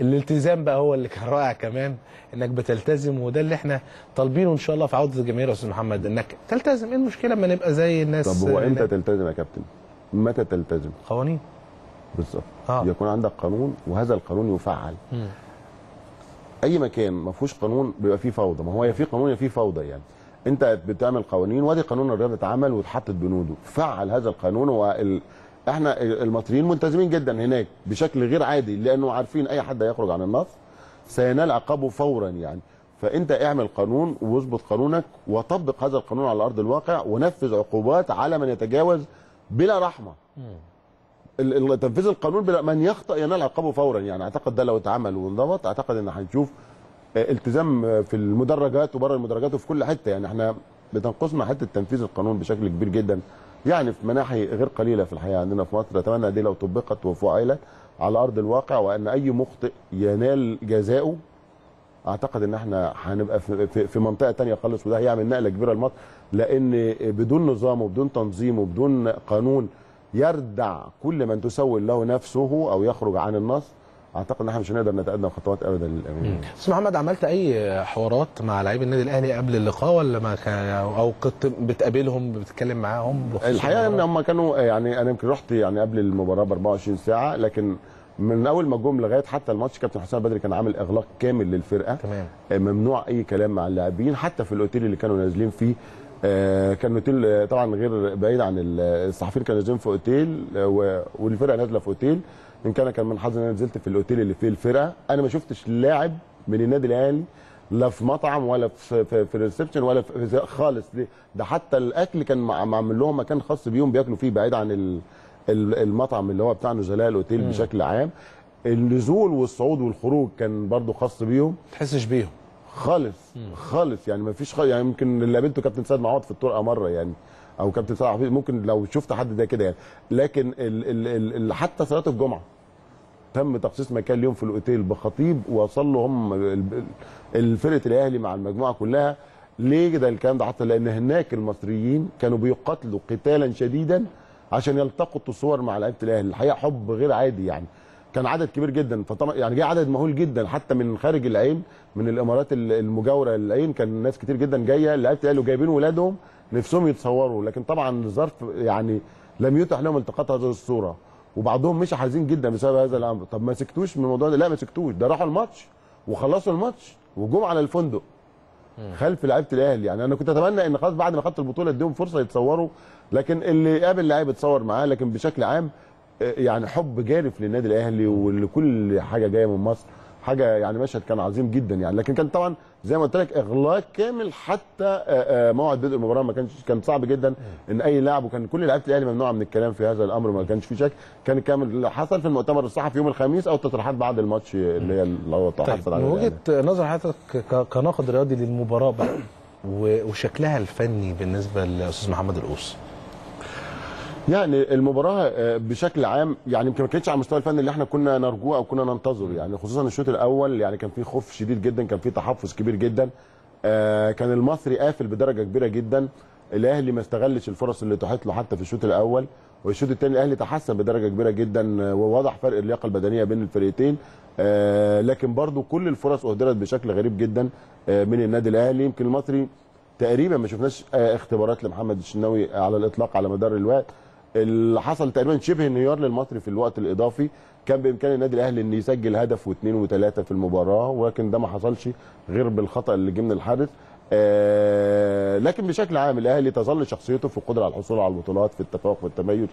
الالتزام بقى هو اللي كان رائع كمان، انك بتلتزم، وده اللي احنا طالبينه ان شاء الله في عوده الجماهير يا استاذ محمد، انك تلتزم. ايه المشكله اما نبقى زي الناس؟ طب هو امتى تلتزم يا كابتن؟ متى تلتزم؟ قوانين بالظبط. يكون عندك قانون وهذا القانون يفعل. اي مكان ما فيهوش قانون بيبقى فيه فوضى، ما هو يا في قانون يا في فوضى. يعني انت بتعمل قوانين، وادي قانون الرياضه اتعمل واتحطت بنوده، فعل هذا القانون. احنا المصريين ملتزمين جدا هناك بشكل غير عادي، لانه عارفين اي حد هيخرج عن النص سينال عقابه فورا يعني. فانت اعمل قانون واظبط قانونك وطبق هذا القانون على ارض الواقع، ونفذ عقوبات على من يتجاوز بلا رحمه. تنفيذ القانون بلا من يخطأ ينال عقابه فورا يعني. اعتقد ده لو اتعمل وانضبط اعتقد ان هنشوف التزام في المدرجات وبره المدرجات وفي كل حته يعني. احنا بتنقصنا حته تنفيذ القانون بشكل كبير جدا يعني، في مناحي غير قليله في الحياه عندنا في مصر. اتمنى دي لو طبقت وفعلت على ارض الواقع، وان اي مخطئ ينال جزاؤه. اعتقد ان احنا هنبقى في منطقه ثانيه خالص، وده هيعمل نقله كبيره لمصر، لان بدون نظام وبدون تنظيم وبدون قانون يردع كل من تسول له نفسه او يخرج عن النص، اعتقد ان احنا مش هنقدر نتقدم خطوات ابدا للامام. استاذ محمد، عملت اي حوارات مع لاعبي النادي الاهلي قبل اللقاء ولا ما كان، او كنت بتقابلهم بتتكلم معاهم؟ الحقيقه ان هم كانوا يعني، انا يمكن رحت يعني قبل المباراه ب 24 ساعه، لكن من اول ما جم لغايه حتى الماتش كابتن حسام البدري كان عامل اغلاق كامل للفرقه. تمام. ممنوع اي كلام مع اللاعبين، حتى في الاوتيل اللي كانوا نازلين فيه كان اوتيل طبعا غير بعيد عن الصحفيين، كانوا نازلين في اوتيل والفرقه نازله في اوتيل. ان كان من حظي ان انا نزلت في الاوتيل اللي فيه الفرقه. انا ما شفتش لاعب من النادي الاهلي لا في مطعم ولا في الريسبشن ولا في خالص. ليه؟ ده حتى الاكل كان معمول لهم مكان خاص بيهم بياكلوا فيه بعيد عن المطعم اللي هو بتاع نزلاء الاوتيل. بشكل عام النزول والصعود والخروج كان برضو خاص بيهم، ما تحسش بيهم خالص. خالص يعني ما فيش يعني يمكن اللي قابلته كابتن سيد معوض في الطرقه مره يعني، او كابتن صلاح ممكن لو شفت حد ده كده يعني. لكن حتى صلاه الجمعه تم تخصيص مكان ليهم في الاوتيل بخطيب، وصل لهم الفرقه الاهلي مع المجموعه كلها. ليه ده الكلام ده؟ حتى لان هناك المصريين كانوا بيقاتلوا قتالا شديدا عشان يلتقطوا صور مع لعيبه الاهلي. الحقيقه حب غير عادي يعني، كان عدد كبير جدا. فطبعا يعني جه عدد مهول جدا حتى من خارج العين، من الامارات المجاوره للعين، كان ناس كتير جدا جايه لعيبه الاهلي وجايبين ولادهم نفسهم يتصوروا. لكن طبعا الظرف يعني لم يتح لهم التقاط هذه الصوره، وبعضهم مش حزين جدا بسبب هذا الامر. طب ما سكتوش من الموضوع ده؟ لا ما سكتوش، ده راحوا الماتش وخلصوا الماتش وجم على الفندق خلف لعيبه الاهلي. يعني انا كنت اتمنى ان خلاص بعد ما خدت البطوله اديهم فرصه يتصوروا، لكن اللي قابل لعيب اتصور معاه. لكن بشكل عام يعني حب جارف للنادي الاهلي ولكل حاجه جايه من مصر. حاجه يعني مشهد كان عظيم جدا يعني. لكن كان طبعا زي ما قلت لك اغلاق كامل، حتى موعد بدء المباراه ما كان صعب جدا ان اي لاعب، وكان كل لعيبه الاهلي ممنوعه من الكلام في هذا الامر، ما كانش في شك. كان كامل حصل في المؤتمر الصحفي يوم الخميس او التصريحات بعد الماتش اللي هي اللي هو حصل على وجهه نظر حضرتك كناقد رياضي للمباراه بقى وشكلها الفني بالنسبه للاستاذ محمد القوصي. يعني المباراه بشكل عام يعني يمكن ما كانتش على المستوى الفني اللي احنا كنا نرجوه او كنا ننتظره يعني، خصوصا الشوط الاول. يعني كان في خوف شديد جدا، كان في تحفظ كبير جدا، كان المصري قافل بدرجه كبيره جدا. الاهلي ما استغلش الفرص اللي اتاحت له حتى في الشوط الاول، والشوط الثاني الاهلي تحسن بدرجه كبيره جدا، ووضح فرق اللياقه البدنيه بين الفريقين. لكن برضو كل الفرص اهدرت بشكل غريب جدا من النادي الاهلي. يمكن المصري تقريبا ما شفناش اختبارات لمحمد الشناوي على الاطلاق على مدار الوقت. اللي حصل تقريبا شبه انهيار للمصري في الوقت الاضافي. كان بامكان النادي الاهلي ان يسجل هدف واثنين وثلاثه في المباراه، ولكن ده ما حصلش غير بالخطا اللي جه من الحارس. لكن بشكل عام الاهلي تظل شخصيته في القدره على الحصول على البطولات، في التفوق والتميز.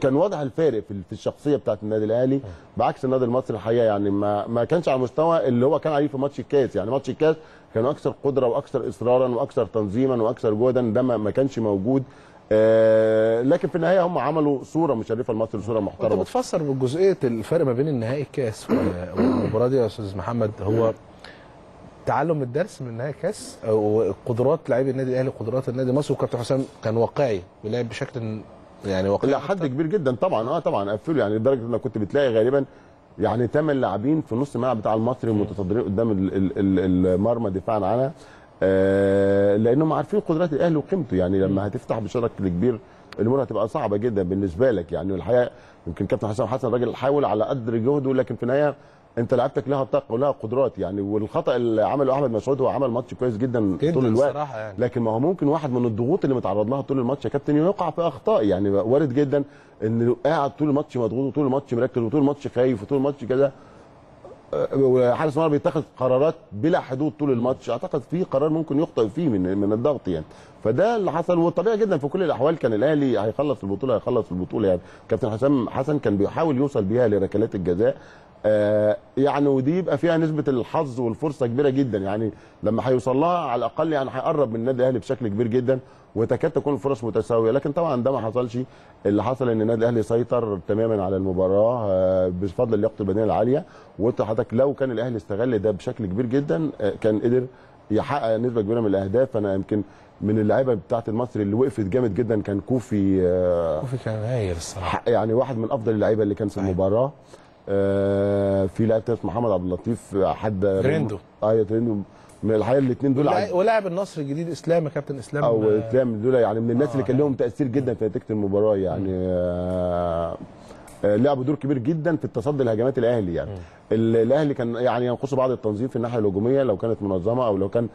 كان واضح الفارق في الشخصيه بتاعت النادي الاهلي بعكس النادي المصري. الحقيقه يعني ما كانش على المستوى اللي هو كان عليه في ماتش الكاس. يعني ماتش الكاس كانوا اكثر قدره واكثر اصرارا واكثر تنظيما واكثر جهدا، ده ما كانش موجود. لكن في النهايه هم عملوا صوره مشرفه لمصر، صوره محترمه. انت بتفسر بجزئيه الفرق ما بين النهائي الكاس والمباراه دي يا استاذ محمد، هو تعلم الدرس من نهائي الكاس وقدرات لاعبي النادي الاهلي وقدرات النادي المصري؟ وكابتن حسام كان واقعي ولعب بشكل يعني واقعي لا حد كبير جدا طبعا. طبعا قفلوا يعني، لدرجه انك كنت بتلاقي غالبا يعني 8 لاعبين في نص الملعب بتاع المصري متصدرين قدام المرمى دفاعا عنها، لانهم عارفين قدرات الاهلي وقيمته. يعني لما هتفتح بشكل كبير الامور هتبقى صعبه جدا بالنسبه لك يعني. والحقيقه يمكن كابتن حسام حسن راجل حاول على قدر جهده، لكن في النهايه انت لعبتك لها طاقه ولها قدرات يعني. والخطا اللي عمله احمد مشعود هو عمل ماتش كويس جدا طول الوقت يعني. لكن ما هو ممكن واحد من الضغوط اللي متعرض لها طول الماتش يا كابتن يقع في اخطاء يعني. وارد جدا انه قاعد طول الماتش مضغوط وطول الماتش مركز وطول الماتش خايف وطول الماتش كده، وحارس المرمى بيتخذ قرارات بلا حدود طول الماتش. اعتقد في قرار ممكن يخطئ فيه من الضغط يعني، فده اللي حصل. وطبيعي جدا في كل الاحوال كان الاهلي هيخلص البطوله يعني. كابتن حسام حسن كان بيحاول يوصل بيها لركلات الجزاء يعني، ودي يبقى فيها نسبه الحظ والفرصه كبيره جدا يعني. لما هيوصل لها على الاقل يعني هيقرب من النادي الاهلي بشكل كبير جدا، وتكاد تكون الفرص متساويه. لكن طبعا ده ما حصلش. اللي حصل ان النادي الاهلي سيطر تماما على المباراه بفضل اللياقه البدنيه العاليه. وانت حضرتك لو كان الاهلي استغل ده بشكل كبير جدا كان قدر يحقق نسبه كبيره من الاهداف. انا يمكن من اللعيبه بتاعه المصري اللي وقفت جامد جدا كان كوفي. كوفي كان هايل الصراحه يعني، واحد من افضل اللعيبه اللي كان في المباراه. في لاعب تاني محمد عبد اللطيف، حد تريندو تريندو من الحقيقه الاثنين دول ولاعب النصر الجديد اسلام، كابتن اسلام او اسلام دول يعني من الناس اللي كان لهم تاثير جدا في نتيجه المباراه يعني. لعبوا دور كبير جدا في التصدي لهجمات الاهلي يعني. الاهلي كان يعني ينقصه بعض التنظيم في الناحيه الهجوميه، لو كانت منظمه او لو كان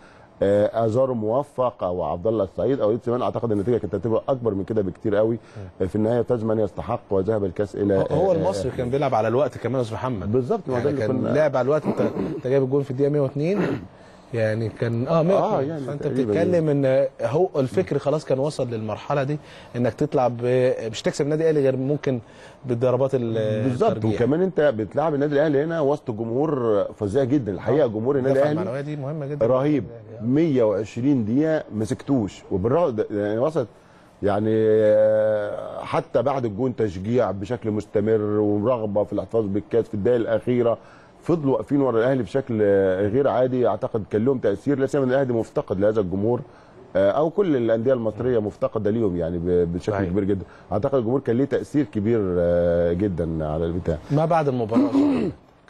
ازارو موفق او عبد الله السعيد او اسلام، اعتقد النتيجه كانت هتبقى اكبر من كده بكتير قوي. في النهايه فاز من يستحق وذهب الكاس الى هو المصري. كان بيلعب على الوقت كمان يا استاذ محمد بالظبط يعني، كان لعب على الوقت. انت جايب الجول في الدقيقه 102 يعني، كان 100 يعني. فانت بتتكلم ان هو الفكر خلاص كان وصل للمرحله دي، انك تطلع مش تكسب النادي الاهلي غير ممكن بالضربات بالظبط. وكمان انت بتلعب النادي الاهلي هنا وسط جمهور فظيع جدا الحقيقه. جمهور النادي الاهلي دي مهمه جدا، رهيب. 120 دقيقه ما سكتوش، وبالرغم يعني وصلت يعني حتى بعد الجون تشجيع بشكل مستمر ورغبه في الاحتفاظ بالكاس. في الدقائق الاخيره فضلوا واقفين ورا الاهلي بشكل غير عادي. اعتقد كان لهم تاثير، لا سيما ان الاهلي مفتقد لهذا الجمهور، او كل الانديه المصريه مفتقده ليهم يعني بشكل كبير جدا. اعتقد الجمهور كان ليه تاثير كبير جدا على البتاع. ما بعد المباراه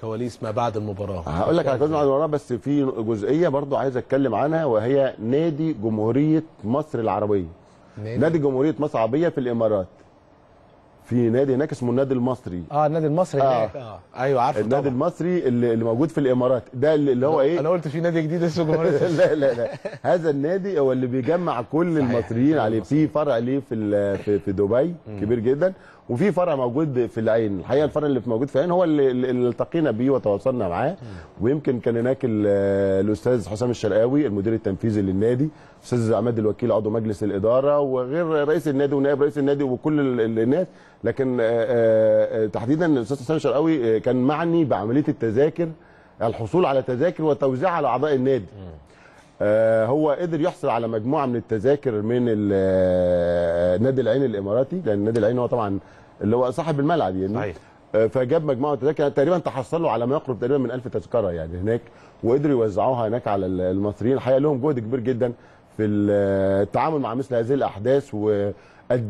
كواليس ما بعد المباراه هقول لك على كواليس ما بعد المباراه، بس في جزئيه برضو عايز اتكلم عنها، وهي نادي جمهوريه مصر العربيه. نادي جمهوريه مصر العربيه في الامارات، في نادي هناك اسمه النادي المصري. النادي المصري هناك. ايوه عارفه النادي طبعا. المصري اللي موجود في الامارات ده اللي هو ايه، انا قلت في نادي جديد اسمه جمهوريه لا لا لا، هذا النادي هو اللي بيجمع كل المصريين عليه. في فرع ليه في دبي كبير جدا، وفي فرع موجود في العين. الحقيقه الفرع اللي موجود في العين هو اللي التقينا بيه وتواصلنا معاه. ويمكن كان هناك الاستاذ حسام الشرقوي المدير التنفيذي للنادي، استاذ عماد الوكيل عضو مجلس الاداره، وغير رئيس النادي ونائب رئيس النادي وكل الناس. لكن تحديدا الاستاذ حسام الشرقوي كان معني بعمليه التذاكر، الحصول على تذاكر وتوزيعها على اعضاء النادي. هو قدر يحصل على مجموعه من التذاكر من نادي العين الاماراتي، لان نادي العين هو طبعا اللي هو صاحب الملعب يعني. فجاب مجموعه تذاكر تقريبا تحصل له على ما يقرب تقريبا من 1000 تذكره يعني هناك، وقدروا يوزعوها هناك على المصريين. الحقيقه لهم جهد كبير جدا في التعامل مع مثل هذه الاحداث، وقد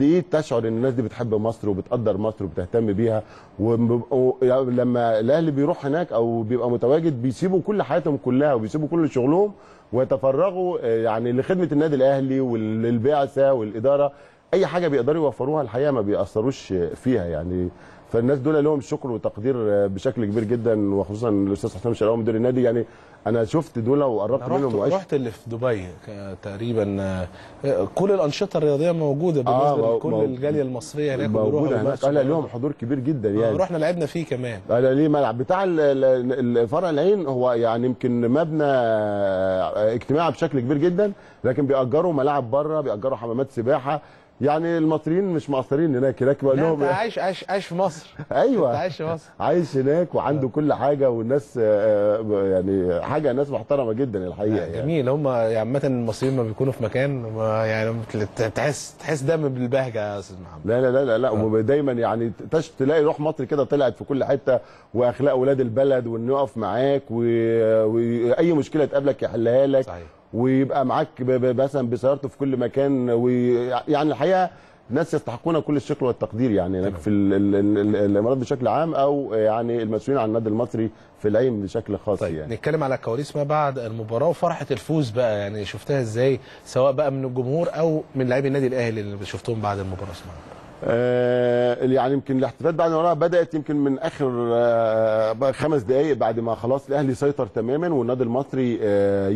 ايه تشعر ان الناس دي بتحب مصر وبتقدر مصر وبتهتم بيها. ولما الاهلي بيروح هناك او بيبقى متواجد بيسيبوا كل حياتهم كلها وبيسيبوا كل شغلهم ويتفرغوا يعني لخدمه النادي الاهلي والبعثه والاداره. اي حاجه بيقدروا يوفروها الحقيقه ما بيأثروش فيها يعني. فالناس دول لهم شكر وتقدير بشكل كبير جدا، وخصوصا الاستاذ حسام الشرقاوي مدير النادي يعني. انا شفت دول وقربت منهم وعشت. رحت اللي في دبي تقريبا كل الانشطه الرياضيه موجوده بالنسبه لكل الجاليه المصريه هناك، موجوده هناك. لهم حضور كبير جدا يعني. رحنا لعبنا فيه كمان. ليه ملعب بتاع فرع العين هو يعني يمكن مبنى اجتماعي بشكل كبير جدا، لكن بيأجروا ملاعب بره، بيأجروا حمامات سباحه يعني. المصريين مش مقصرين هناك. هناك بقى لهم عايش في مصر. ايوه عايش في مصر، عايش هناك وعنده كل حاجه، والناس يعني حاجه ناس محترمه جدا الحقيقه يعني. جميل. هم عامه المصريين ما بيكونوا في مكان يعني تحس دم بالبهجه يا استاذ محمد. لا لا لا لا ودايما يعني تلاقي روح مصر كده طلعت في كل حته، واخلاق ولاد البلد، وانه يقف معاك واي مشكله تقابلك يحلها لك. صحيح. ويبقى معاك مثلا بسيارته في كل مكان. ويعني الحقيقه ناس يستحقون كل الشكر والتقدير يعني في الامارات بشكل عام، او يعني المسؤولين عن النادي المصري في العين بشكل خاص. طيب يعني نتكلم على كواليس ما بعد المباراه وفرحه الفوز بقى، يعني شفتها ازاي سواء بقى من الجمهور او من لاعبي النادي الاهلي اللي شفتهم بعد المباراه؟ يعني يمكن الاحتفالات بعد المباراه بدات يمكن من اخر 5 دقائق بعد ما خلاص الاهلي سيطر تماما، والنادي المصري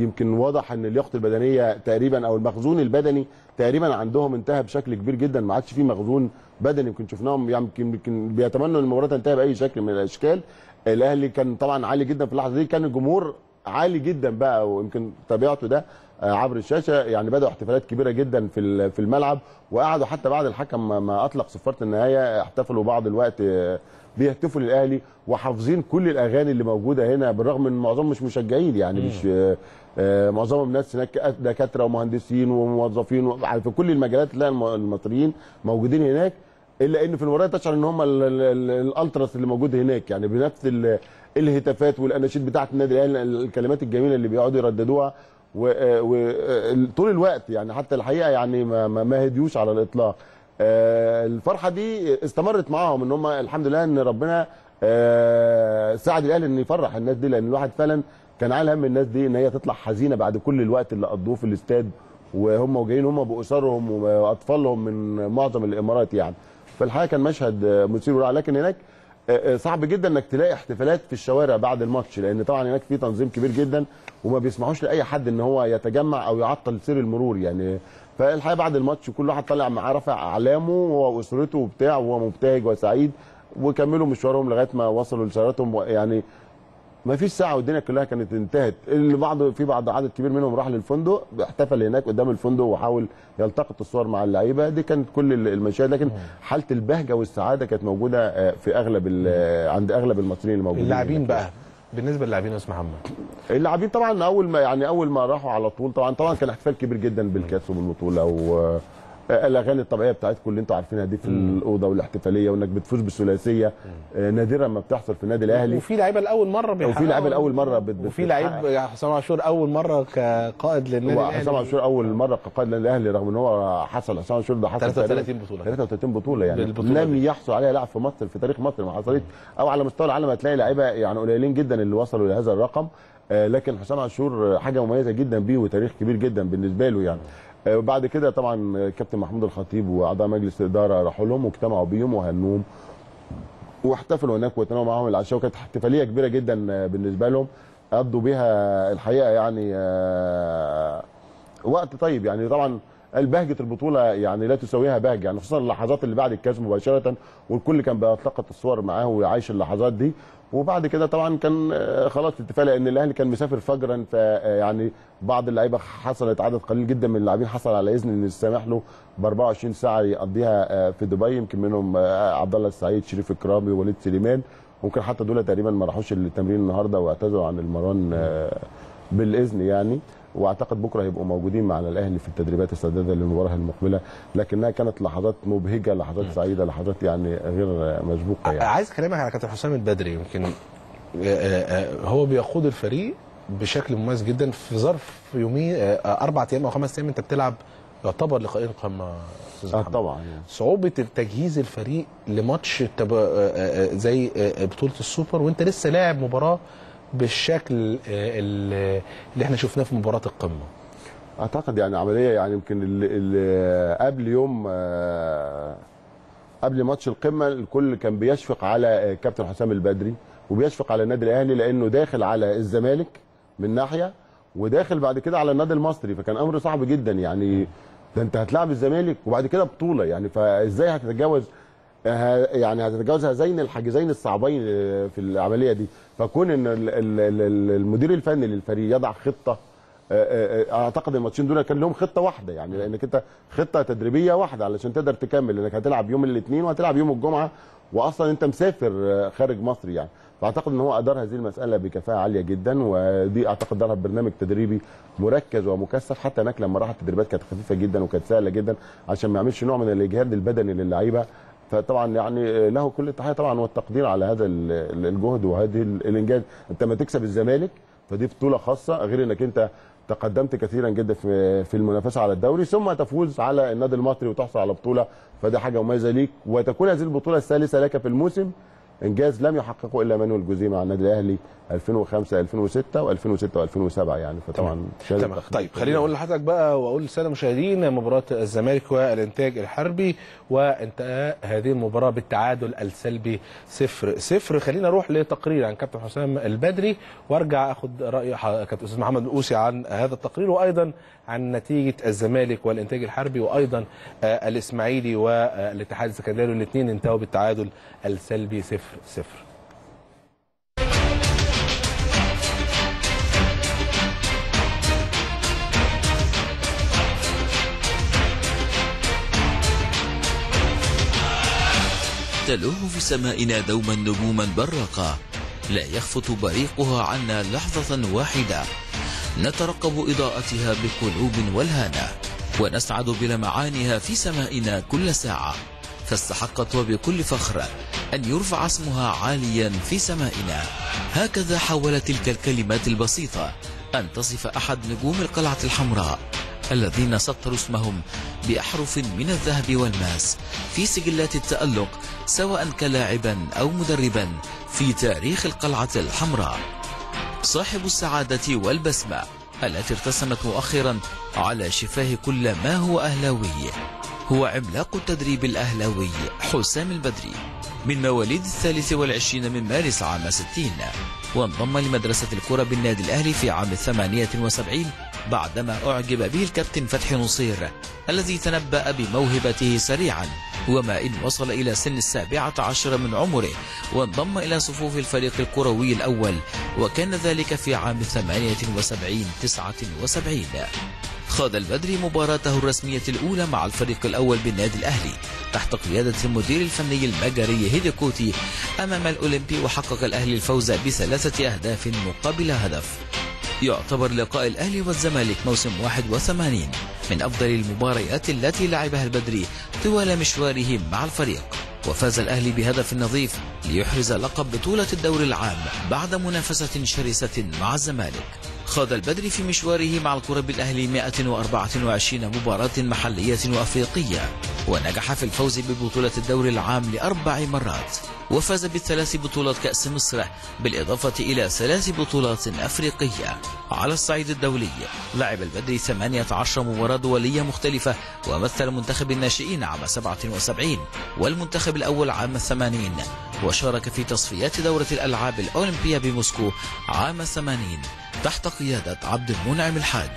يمكن واضح ان اللياقه البدنيه تقريبا او المخزون البدني تقريبا عندهم انتهى بشكل كبير جدا، ما عادش في مخزون بدني يمكن شفناهم يعني يمكن بيتمنوا ان المباراه تنتهي باي شكل من الاشكال. الاهلي كان طبعا عالي جدا في اللحظه دي، كان الجمهور عالي جدا بقى، ويمكن تابعته ده عبر الشاشه يعني. بدأوا احتفالات كبيره جدا في الملعب، وقعدوا حتى بعد الحكم ما اطلق صفاره النهايه احتفلوا بعض الوقت بيهتفوا للاهلي وحافظين كل الاغاني اللي موجوده هنا، بالرغم من معظمهم مش مشجعين يعني، مش معظمهم ناس هناك دكاتره ومهندسين وموظفين في كل المجالات. لا المصريين موجودين هناك، الا ان في المباراه تشعر ان هم الالتراس اللي موجود هناك يعني، بنفس الهتافات والاناشيد بتاعه النادي الاهلي، الكلمات الجميله اللي بيقعدوا يرددوها وطول الوقت يعني. حتى الحقيقه يعني ما هديوش على الاطلاق. الفرحه دي استمرت معاهم، ان هم الحمد لله ان ربنا ساعد الاهلي ان يفرح الناس دي، لان الواحد فعلا كان عالي هم الناس دي ان هي تطلع حزينه بعد كل الوقت اللي قضوه في الاستاد وهم وجايين هم باسرهم واطفالهم من معظم الامارات يعني. فالحقيقه كان مشهد مثير للرعب، لكن هناك صعب جدا انك تلاقي احتفالات في الشوارع بعد الماتش، لان طبعا هناك في تنظيم كبير جدا وما بيسمحوش لاي حد ان هو يتجمع او يعطل سير المرور يعني. فالحقيقه بعد الماتش كل واحد طالع معاه رافع اعلامه واسرته وبتاع، وهو مبتهج وسعيد، وكملوا مشوارهم لغايه ما وصلوا لسياراتهم يعني. ما فيش ساعه والدنيا كلها كانت انتهت. في بعض عدد كبير منهم راح للفندق، احتفل هناك قدام الفندق وحاول يلتقط الصور مع اللعيبه. دي كانت كل المشاهد، لكن حاله البهجه والسعاده كانت موجوده في عند اغلب المصريين الموجودين. اللاعبين بقى، بالنسبه للاعبين يا محمد، اللاعبين طبعا اول ما راحوا على طول طبعا كان احتفال كبير جدا بالكاس وبالبطوله، و الاغاني الطبيعيه بتاعتكم اللي انتم عارفينها دي في الاوضه والاحتفاليه، وانك بتفوز بالثلاثيه نادرا ما بتحصل في النادي الاهلي، وفي لعيبه لاول مره وفي لعيب حسام عاشور اول مره كقائد للنادي الاهلي. حسام عاشور اول مره كقائد للنادي الاهلي، رغم ان هو حسام عاشور ده حصل 33 بطوله يعني، لم يحصل عليها لاعب في مصر في تاريخ مصر، ما حصلت او على مستوى العالم هتلاقي لعيبه يعني قليلين جدا اللي وصلوا لهذا الرقم. لكن حسام عاشور حاجه مميزه جدا بيه، وتاريخ كبير جدا بالنسبه له يعني. وبعد كده طبعا كابتن محمود الخطيب واعضاء مجلس الاداره راحوا لهم واجتمعوا بيهم وهنوهم واحتفلوا هناك وتناولوا معاهم العشاء، وكانت احتفاليه كبيره جدا بالنسبه لهم قضوا بها الحقيقه يعني وقت طيب يعني. طبعا البهجه البطوله يعني لا تساويها بهجه يعني، خصوصا اللحظات اللي بعد الكاس مباشره، والكل كان بيتلقط الصور معاه وعايش اللحظات دي. وبعد كده طبعا كان خلاص الاتفاق، لان الاهلي كان مسافر فجرا، فيعني بعض اللعيبه حصلت عدد قليل جدا من اللاعبين حصل على اذن ان يسمح له ب 24 ساعه يقضيها في دبي، يمكن منهم عبد الله السعيد، شريف الكرامي، وليد سليمان، ممكن حتى دول تقريبا ما راحوش التمرين النهارده واعتذروا عن المران بالاذن يعني. واعتقد بكره هيبقوا موجودين معنا الاهلي في التدريبات السدادة للمباراه المقبله، لكنها كانت لحظات مبهجه، لحظات سعيده، لحظات يعني غير مسبوقه يعني. عايز اكلمك على كابتن حسام البدري، يمكن هو بيقود الفريق بشكل مميز جدا في ظرف يومين 4 ايام او 5 ايام انت بتلعب يعتبر لقاءين قمه. طبعا يعني. صعوبه تجهيز الفريق لماتش زي بطوله السوبر وانت لسه لاعب مباراه بالشكل اللي احنا شفناه في مباراه القمه. اعتقد يعني عمليه يعني يمكن اللي قبل ماتش القمه الكل كان بيشفق على كابتن حسام البدري وبيشفق على النادي الاهلي، لانه داخل على الزمالك من ناحيه وداخل بعد كده على النادي المصري، فكان امر صعب جدا يعني. ده انت هتلاعب الزمالك وبعد كده بطوله يعني، فازاي هتتجاوزها زين الحاجزين الصعبين في العمليه دي. فكون ان المدير الفني للفريق يضع خطه، اعتقد الماتشين دول كان لهم خطه واحده يعني، لانك انت خطه تدريبيه واحده علشان تقدر تكمل، لانك هتلعب يوم الاثنين وهتلعب يوم الجمعه، واصلا انت مسافر خارج مصر يعني. فاعتقد ان هو ادار هذه المساله بكفاءه عاليه جدا، ودي اعتقد دارها برنامج تدريبي مركز ومكثف. حتى هناك لما راحت التدريبات كانت خفيفه جدا وكانت سهله جدا عشان ما يعملش نوع من الاجهاد البدني للعيبه. فطبعا يعني له كل التحيه طبعا والتقدير على هذا الجهد وهذا الانجاز. انت ما تكسب الزمالك فدي بطوله خاصه، غير انك انت تقدمت كثيرا جدا في المنافسه على الدوري، ثم تفوز على النادي المصري وتحصل على بطوله، فده حاجه مميزه ليك، وتكون هذه البطوله الثالثه لك في الموسم، انجاز لم يحققه الا مانويل جوزيه مع النادي الاهلي 2005 2006 و2006 و2007 يعني. فطبعا تمام. طيب خليني اقول لحضرتك بقى واقول للساده المشاهدين مباراه الزمالك والانتاج الحربي وانتهاء هذه المباراه بالتعادل السلبي 0-0. خلينا اروح لتقرير عن كابتن حسام البدري وارجع اخد راي كابتن استاذ محمد القوصي عن هذا التقرير وايضا عن نتيجه الزمالك والانتاج الحربي وايضا الاسماعيلي والاتحاد السكندري، الاثنين انتهوا بالتعادل السلبي 0-0. تلوه في سمائنا دوما نجوما براقة لا يخفت بريقها عنا لحظة واحدة، نترقب إضاءتها بقلوب والهانة ونسعد بلمعانها في سمائنا كل ساعة، فاستحقت وبكل فخر أن يرفع اسمها عاليا في سمائنا. هكذا حاولت تلك الكلمات البسيطة أن تصف أحد نجوم القلعة الحمراء الذين سطروا اسمهم بأحرف من الذهب والماس في سجلات التألق، سواء كلاعبا أو مدربا في تاريخ القلعة الحمراء. صاحب السعادة والبسمة التي ارتسمت مؤخرا على شفاه كل ما هو أهلاوي هو عملاق التدريب الأهلاوي حسام البدري، من مواليد 23 من مارس عام 60، وانضم لمدرسة الكرة بالنادي الأهلي في عام 78 بعدما أعجب به الكابتن فتحي نصير الذي تنبأ بموهبته سريعا، وما إن وصل إلى سن 17 من عمره وانضم إلى صفوف الفريق الكروي الأول، وكان ذلك في عام 78-79. خاض البدري مباراته الرسمية الأولى مع الفريق الأول بالنادي الأهلي تحت قيادة المدير الفني المجري هيديكوتي أمام الأولمبي، وحقق الأهلي الفوز ب3 أهداف مقابل هدف. يعتبر لقاء الأهلي والزمالك موسم 81 من أفضل المباريات التي لعبها البدري طوال مشواره مع الفريق، وفاز الأهلي بهدف نظيف ليحرز لقب بطولة الدوري العام بعد منافسة شرسة مع الزمالك. خاض البدري في مشواره مع الكرة بالأهلي 124 مباراة محلية وأفريقية، ونجح في الفوز ببطولة الدوري العام ل4 مرات، وفاز ب3 بطولات كأس مصر بالإضافة إلى 3 بطولات أفريقية. على الصعيد الدولي لعب البدري 18 مباراة دولية مختلفة، ومثل منتخب الناشئين عام 77 والمنتخب الأول عام 80، وشارك في تصفيات دورة الألعاب الأولمبية بموسكو عام 80 تحت قيادة عبد المنعم الحاج.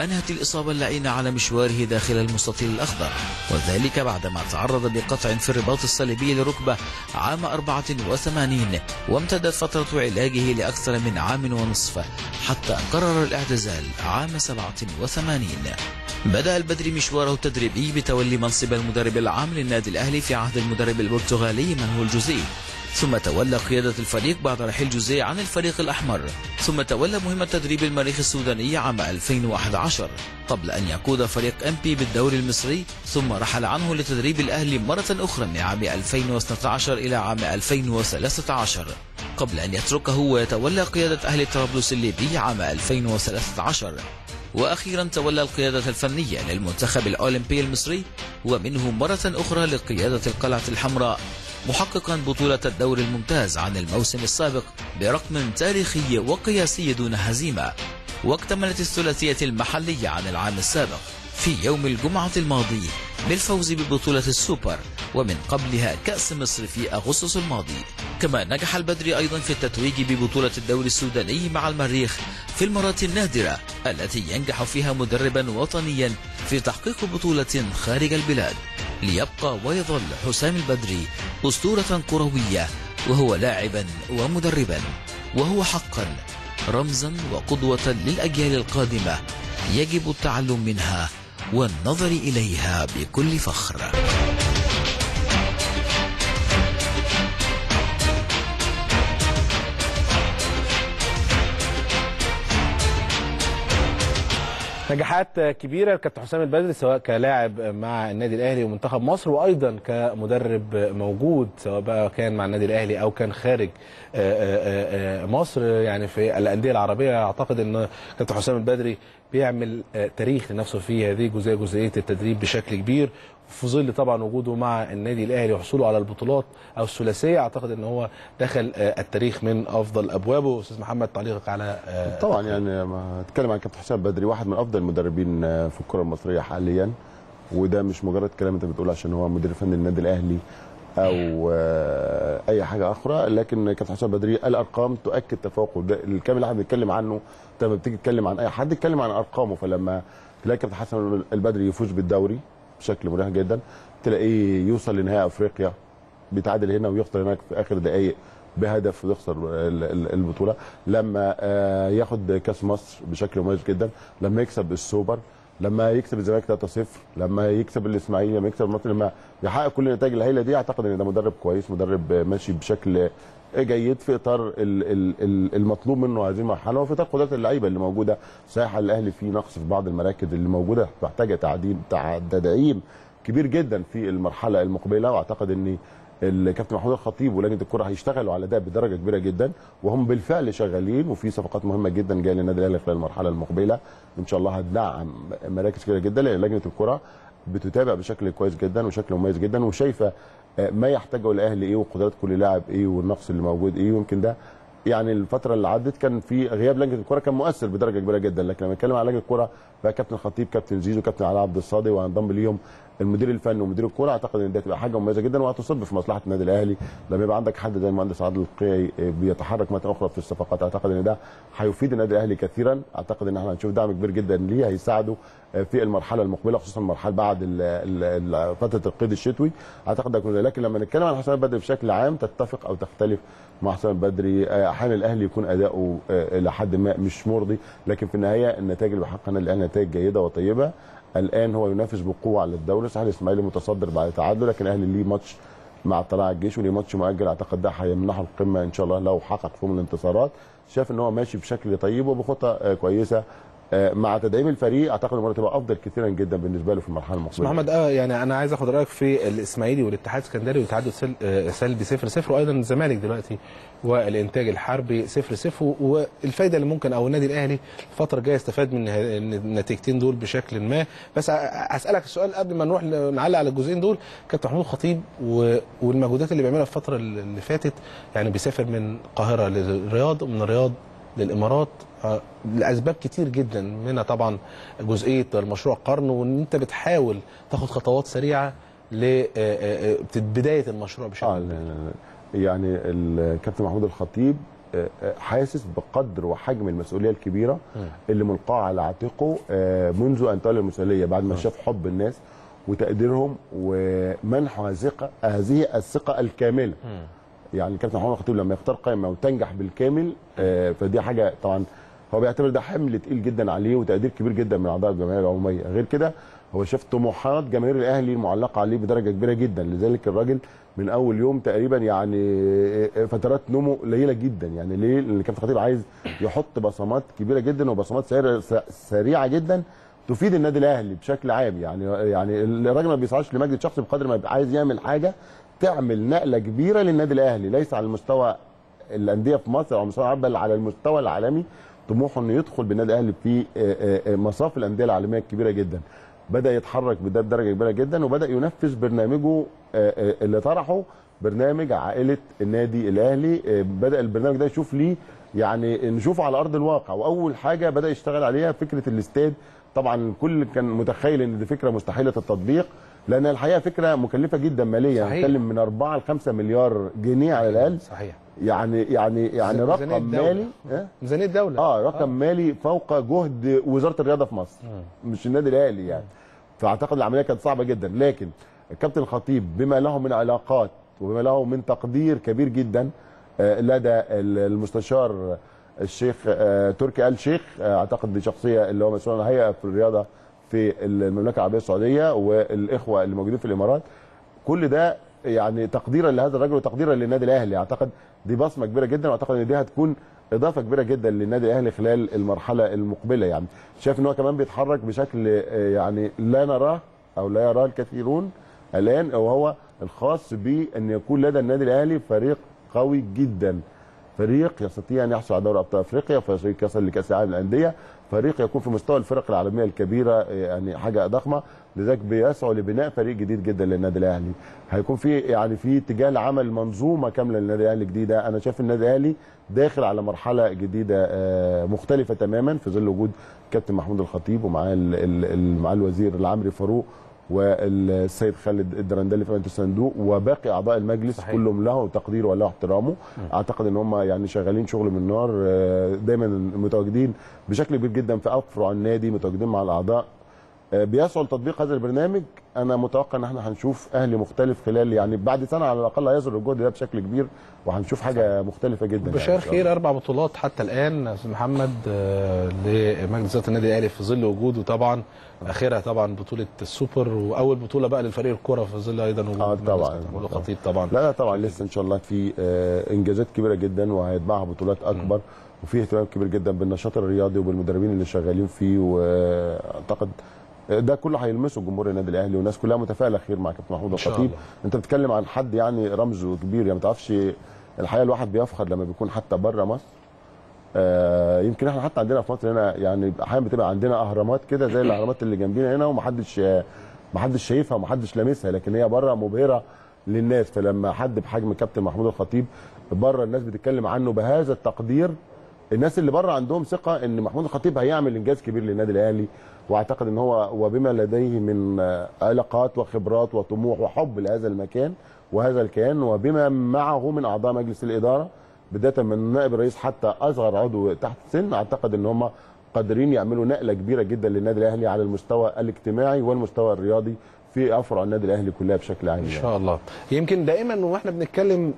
أنهت الإصابة اللعينة على مشواره داخل المستطيل الأخضر، وذلك بعدما تعرض لقطع في الرباط الصليبي لركبة عام 84، وامتدت فترة علاجه لأكثر من 1.5 عام حتى قرر الاعتزال عام 87. بدأ البدري مشواره التدريبي بتولي منصب المدرب العام للنادي الأهلي في عهد المدرب البرتغالي مانويل جوزيه، ثم تولى قيادة الفريق بعد رحيل جوزيه عن الفريق الأحمر، ثم تولى مهمة تدريب المريخ السوداني عام 2011 قبل أن يقود فريق أمبي بالدوري المصري، ثم رحل عنه لتدريب الأهلي مرة أخرى من عام 2012 إلى عام 2013 قبل أن يتركه ويتولى قيادة أهلي طرابلس الليبي عام 2013، وأخيرا تولى القيادة الفنية للمنتخب الأولمبي المصري ومنه مرة أخرى لقيادة القلعة الحمراء، محققا بطولة الدوري الممتاز عن الموسم السابق برقم تاريخي وقياسي دون هزيمة. واكتملت الثلاثية المحلية عن العام السابق في يوم الجمعة الماضي بالفوز ببطولة السوبر، ومن قبلها كأس مصر في أغسطس الماضي. كما نجح البدري أيضا في التتويج ببطولة الدوري السوداني مع المريخ في المرات النادرة التي ينجح فيها مدربا وطنيا في تحقيق بطولة خارج البلاد. ليبقى ويظل حسام البدري أسطورة كروية، وهو لاعبا ومدربا، وهو حقا رمزا وقدوة للأجيال القادمة يجب التعلم منها والنظر إليها بكل فخر. نجاحات كبيرة كابتن حسام البدري سواء كلاعب مع النادي الأهلي ومنتخب مصر وأيضا كمدرب موجود سواء بقى كان مع النادي الأهلي أو كان خارج مصر يعني في الأندية العربية. أعتقد أن كابتن حسام البدري بيعمل تاريخ لنفسه في هذه جزئية التدريب بشكل كبير في ظل طبعا وجوده مع النادي الأهلي وحصوله على البطولات أو الثلاثية. أعتقد أن هو دخل التاريخ من أفضل أبوابه. أستاذ محمد تعليقك على طبعا يعني هتكلم عن كابتن حسام البدري واحد من أفضل المدربين في الكرة المصرية حاليا، وده مش مجرد كلام أنت بتقول عشان هو مدير فني للنادي الأهلي أو أي حاجة أخرى، لكن كابتن حسام البدري الأرقام تؤكد تفوقه. الكلام اللي احنا بنتكلم عنه لما بتيجي تتكلم عن أي حد اتكلم عن أرقامه، فلما تلاقي كابتن حسام البدري يفوز بالدوري بشكل مريح جدا، تلاقيه يوصل لنهائي افريقيا بيتعادل هنا ويخسر هناك في اخر دقائق بهدف ويخسر البطوله، لما ياخد كاس مصر بشكل مميز جدا، لما يكسب السوبر، لما يكسب الزمالك 3-0، لما يكسب الاسماعيلي، لما يكسب المصري، لما يحقق كل النتائج الهائله دي. اعتقد ان ده مدرب كويس، مدرب ماشي بشكل جيد في اطار المطلوب منه هذه المرحله وفي اطار قدرات اللعيبه اللي موجوده. صحيح الاهلي فيه نقص في بعض المراكز اللي موجوده محتاجه تدعيم كبير جدا في المرحله المقبله، واعتقد ان الكابتن محمود الخطيب ولجنه الكره هيشتغلوا على ده بدرجه كبيره جدا، وهم بالفعل شغالين وفي صفقات مهمه جدا جايه للنادي الاهلي خلال المرحله المقبله ان شاء الله هتدعم مراكز كبيره جدا، لان لجنه الكره بتتابع بشكل كويس جدا وشكل مميز جدا وشايفه ما يحتاجه الاهلي ايه وقدرات كل لاعب ايه والنقص اللي موجود ايه. ويمكن ده يعني الفتره اللي عدت كان في غياب لجنه الكره كان مؤثر بدرجه كبيره جدا، لكن لما اتكلم على لجنه الكره بقى كابتن خطيب، كابتن زيزو، كابتن علي عبد الصادق، وهنضم ليهم المدير الفني ومدير الكره، اعتقد ان دي هتبقى حاجه مميزه جدا وهتصب في مصلحه النادي الاهلي لما يبقى عندك حد زي المهندس عادل القيعي بيتحرك مره اخرى في الصفقات. اعتقد ان ده هيفيد النادي الاهلي كثيرا، اعتقد ان احنا هنشوف دعم كبير جدا ليه هيساعده في المرحله المقبله خصوصا المرحله بعد فتره القيد الشتوي. اعتقد ده كله. لكن لما نتكلم عن حسام البدري بشكل عام تتفق او تختلف مع حسام البدري. احيانا الاهلي يكون اداؤه لحد ما مش مرضي، لكن في النهايه النتائج اللي بيحققها الان نتائج جيده وطيبه. الان هو ينافس بقوه على الدوري، صحيح الاسماعيلي متصدر بعد تعادله، لكن الاهلي ليه ماتش مع طلائع الجيش وليه ماتش مؤجل، اعتقد ده هيمنحه القمه ان شاء الله لو حقق فيهم الانتصارات. شاف ان هو ماشي بشكل طيب وبخطه كويسه مع تدعيم الفريق، اعتقد المباراه تبقى افضل كثيرا جدا بالنسبه له في المرحله المقبله. محمد يعني انا عايز اخد رايك في الاسماعيلي والاتحاد السكندري وتعادل سلبي 0-0 وايضا الزمالك دلوقتي والانتاج الحربي 0-0 والفايده اللي ممكن او النادي الاهلي الفتره الجايه يستفاد من النتيجتين دول بشكل ما. بس هسالك السؤال قبل ما نروح نعلق على الجزئين دول، كابتن محمود الخطيب والمجهودات اللي بيعملها الفتره اللي فاتت، يعني بيسافر من القاهره للرياض ومن الرياض للامارات لاسباب كتير جدا، منها طبعا جزئيه المشروع القرن وان انت بتحاول تاخد خطوات سريعه لبدايه المشروع بشكل يعني الكابتن محمود الخطيب حاسس بقدر وحجم المسؤوليه الكبيره اللي ملقاه على عاتقه منذ ان تولى المسؤوليه، بعد ما شاف حب الناس وتقديرهم ومنحه هذه الثقه الكامله. يعني الكابتن محمود الخطيب لما يختار قائمه وتنجح بالكامل فدي حاجه طبعا هو بيعتبر ده حمل تقيل جدا عليه وتقدير كبير جدا من اعضاء الجمعيه العموميه. غير كده هو شاف طموحات جماهير الاهلي المعلقه عليه بدرجه كبيره جدا، لذلك الراجل من اول يوم تقريبا يعني فترات نومه قليله جدا. يعني ليه؟ لان الكابتن الخطيب عايز يحط بصمات كبيره جدا وبصمات سريعه جدا تفيد النادي الاهلي بشكل عام. يعني الراجل ما بيسعاش لمجد شخصي بقدر ما عايز يعمل حاجه تعمل نقله كبيره للنادي الاهلي، ليس على المستوى الانديه في مصر او مستوى العرب بل على المستوى العالمي. طموحه انه يدخل بالنادي الاهلي في مصاف الانديه العالميه الكبيره جدا. بدا يتحرك بده بدرجه كبيره جدا وبدا ينفذ برنامجه اللي طرحه، برنامج عائله النادي الاهلي. بدا البرنامج ده يشوف ليه يعني نشوفه على ارض الواقع، واول حاجه بدا يشتغل عليها فكره الاستاد. طبعا الكل كان متخيل ان دي فكره مستحيله التطبيق لان الحقيقه فكره مكلفه جدا ماليا، نتكلم من 4 ل 5 مليار جنيه على الاقل. صحيح. يعني رقم مالي ميزانيه الدوله رقم مالي فوق جهد وزاره الرياضه في مصر مش النادي الاهلي يعني. فاعتقد العمليه كانت صعبه جدا، لكن الكابتن الخطيب بما له من علاقات وبما له من تقدير كبير جدا لدى المستشار الشيخ تركي آل شيخ، اعتقد بشخصيه اللي هو مسؤول عن الهيئه في الرياضه في المملكه العربيه السعوديه والاخوه اللي موجودين في الامارات، كل ده يعني تقديرا لهذا الرجل وتقديرا للنادي الاهلي. اعتقد دي بصمه كبيره جدا، واعتقد ان دي هتكون اضافه كبيره جدا للنادي الاهلي خلال المرحله المقبله. يعني شايف ان هو كمان بيتحرك بشكل يعني لا نراه او لا يراه الكثيرون الان، وهو الخاص بان يكون لدى النادي الاهلي فريق قوي جدا، فريق يستطيع ان يحصل على دوري ابطال افريقيا، فريق يصل لكاس العالم للانديه، فريق يكون في مستوى الفرق العالميه الكبيره، يعني حاجه ضخمه. لذلك بيسعوا لبناء فريق جديد جدا للنادي الاهلي، هيكون في يعني في اتجاه لعمل منظومه كامله للنادي الاهلي جديده. انا شايف النادي الاهلي داخل على مرحله جديده مختلفه تماما في ظل وجود كابتن محمود الخطيب ومعاه الوزير العمري فاروق والسيد خالد الدرندلي في رئاسه الصندوق وباقي اعضاء المجلس. صحيح. كلهم له تقدير وله احترامه. اعتقد ان هم يعني شغالين شغل من النار، دايما متواجدين بشكل كبير جدا في افرع النادي، متواجدين مع الاعضاء، بيسعوا لتطبيق هذا البرنامج. انا متوقع ان احنا هنشوف اهلي مختلف خلال يعني بعد سنه على الاقل هيظهر الجهد ده بشكل كبير، وهنشوف حاجه مختلفه جدا. بشار يعني خير 4 بطولات حتى الان يا استاذ محمد لمجلس اداره النادي الاهلي في ظل وجوده طبعا اخرها طبعا بطوله السوبر، واول بطوله بقى للفريق الكره في ظل ايضا وجود محمود الخطيب طبعا. لا طبعا لسه ان شاء الله في انجازات كبيره جدا وهيتبعها بطولات اكبر، وفي اهتمام كبير جدا بالنشاط الرياضي وبالمدربين اللي شغالين فيه، واعتقد ده كله هيلمسه جمهور النادي الاهلي والناس كلها متفائله خير مع كابتن محمود الخطيب. انت بتتكلم عن حد يعني رمزه كبير، يعني ما تعرفش الحقيقه الواحد بيفخر لما بيكون حتى بره مصر. يمكن احنا حتى عندنا في مصر هنا يعني احيانا بتبقى عندنا اهرامات كده زي الاهرامات اللي جنبينا هنا، ومحدش شايفها ومحدش لامسها، لكن هي بره مبهره للناس. فلما حد بحجم كابتن محمود الخطيب بره الناس بتتكلم عنه بهذا التقدير، الناس اللي بره عندهم ثقه ان محمود الخطيب هيعمل انجاز كبير للنادي الاهلي، واعتقد ان هو وبما لديه من علاقات وخبرات وطموح وحب لهذا المكان وهذا الكيان، وبما معه من اعضاء مجلس الاداره بدايه من نائب الرئيس حتى اصغر عضو تحت السن، اعتقد ان هم قادرين يعملوا نقله كبيره جدا للنادي الاهلي على المستوى الاجتماعي والمستوى الرياضي في افرع النادي الاهلي كلها بشكل عام. ان شاء الله. يمكن دائما واحنا بنتكلم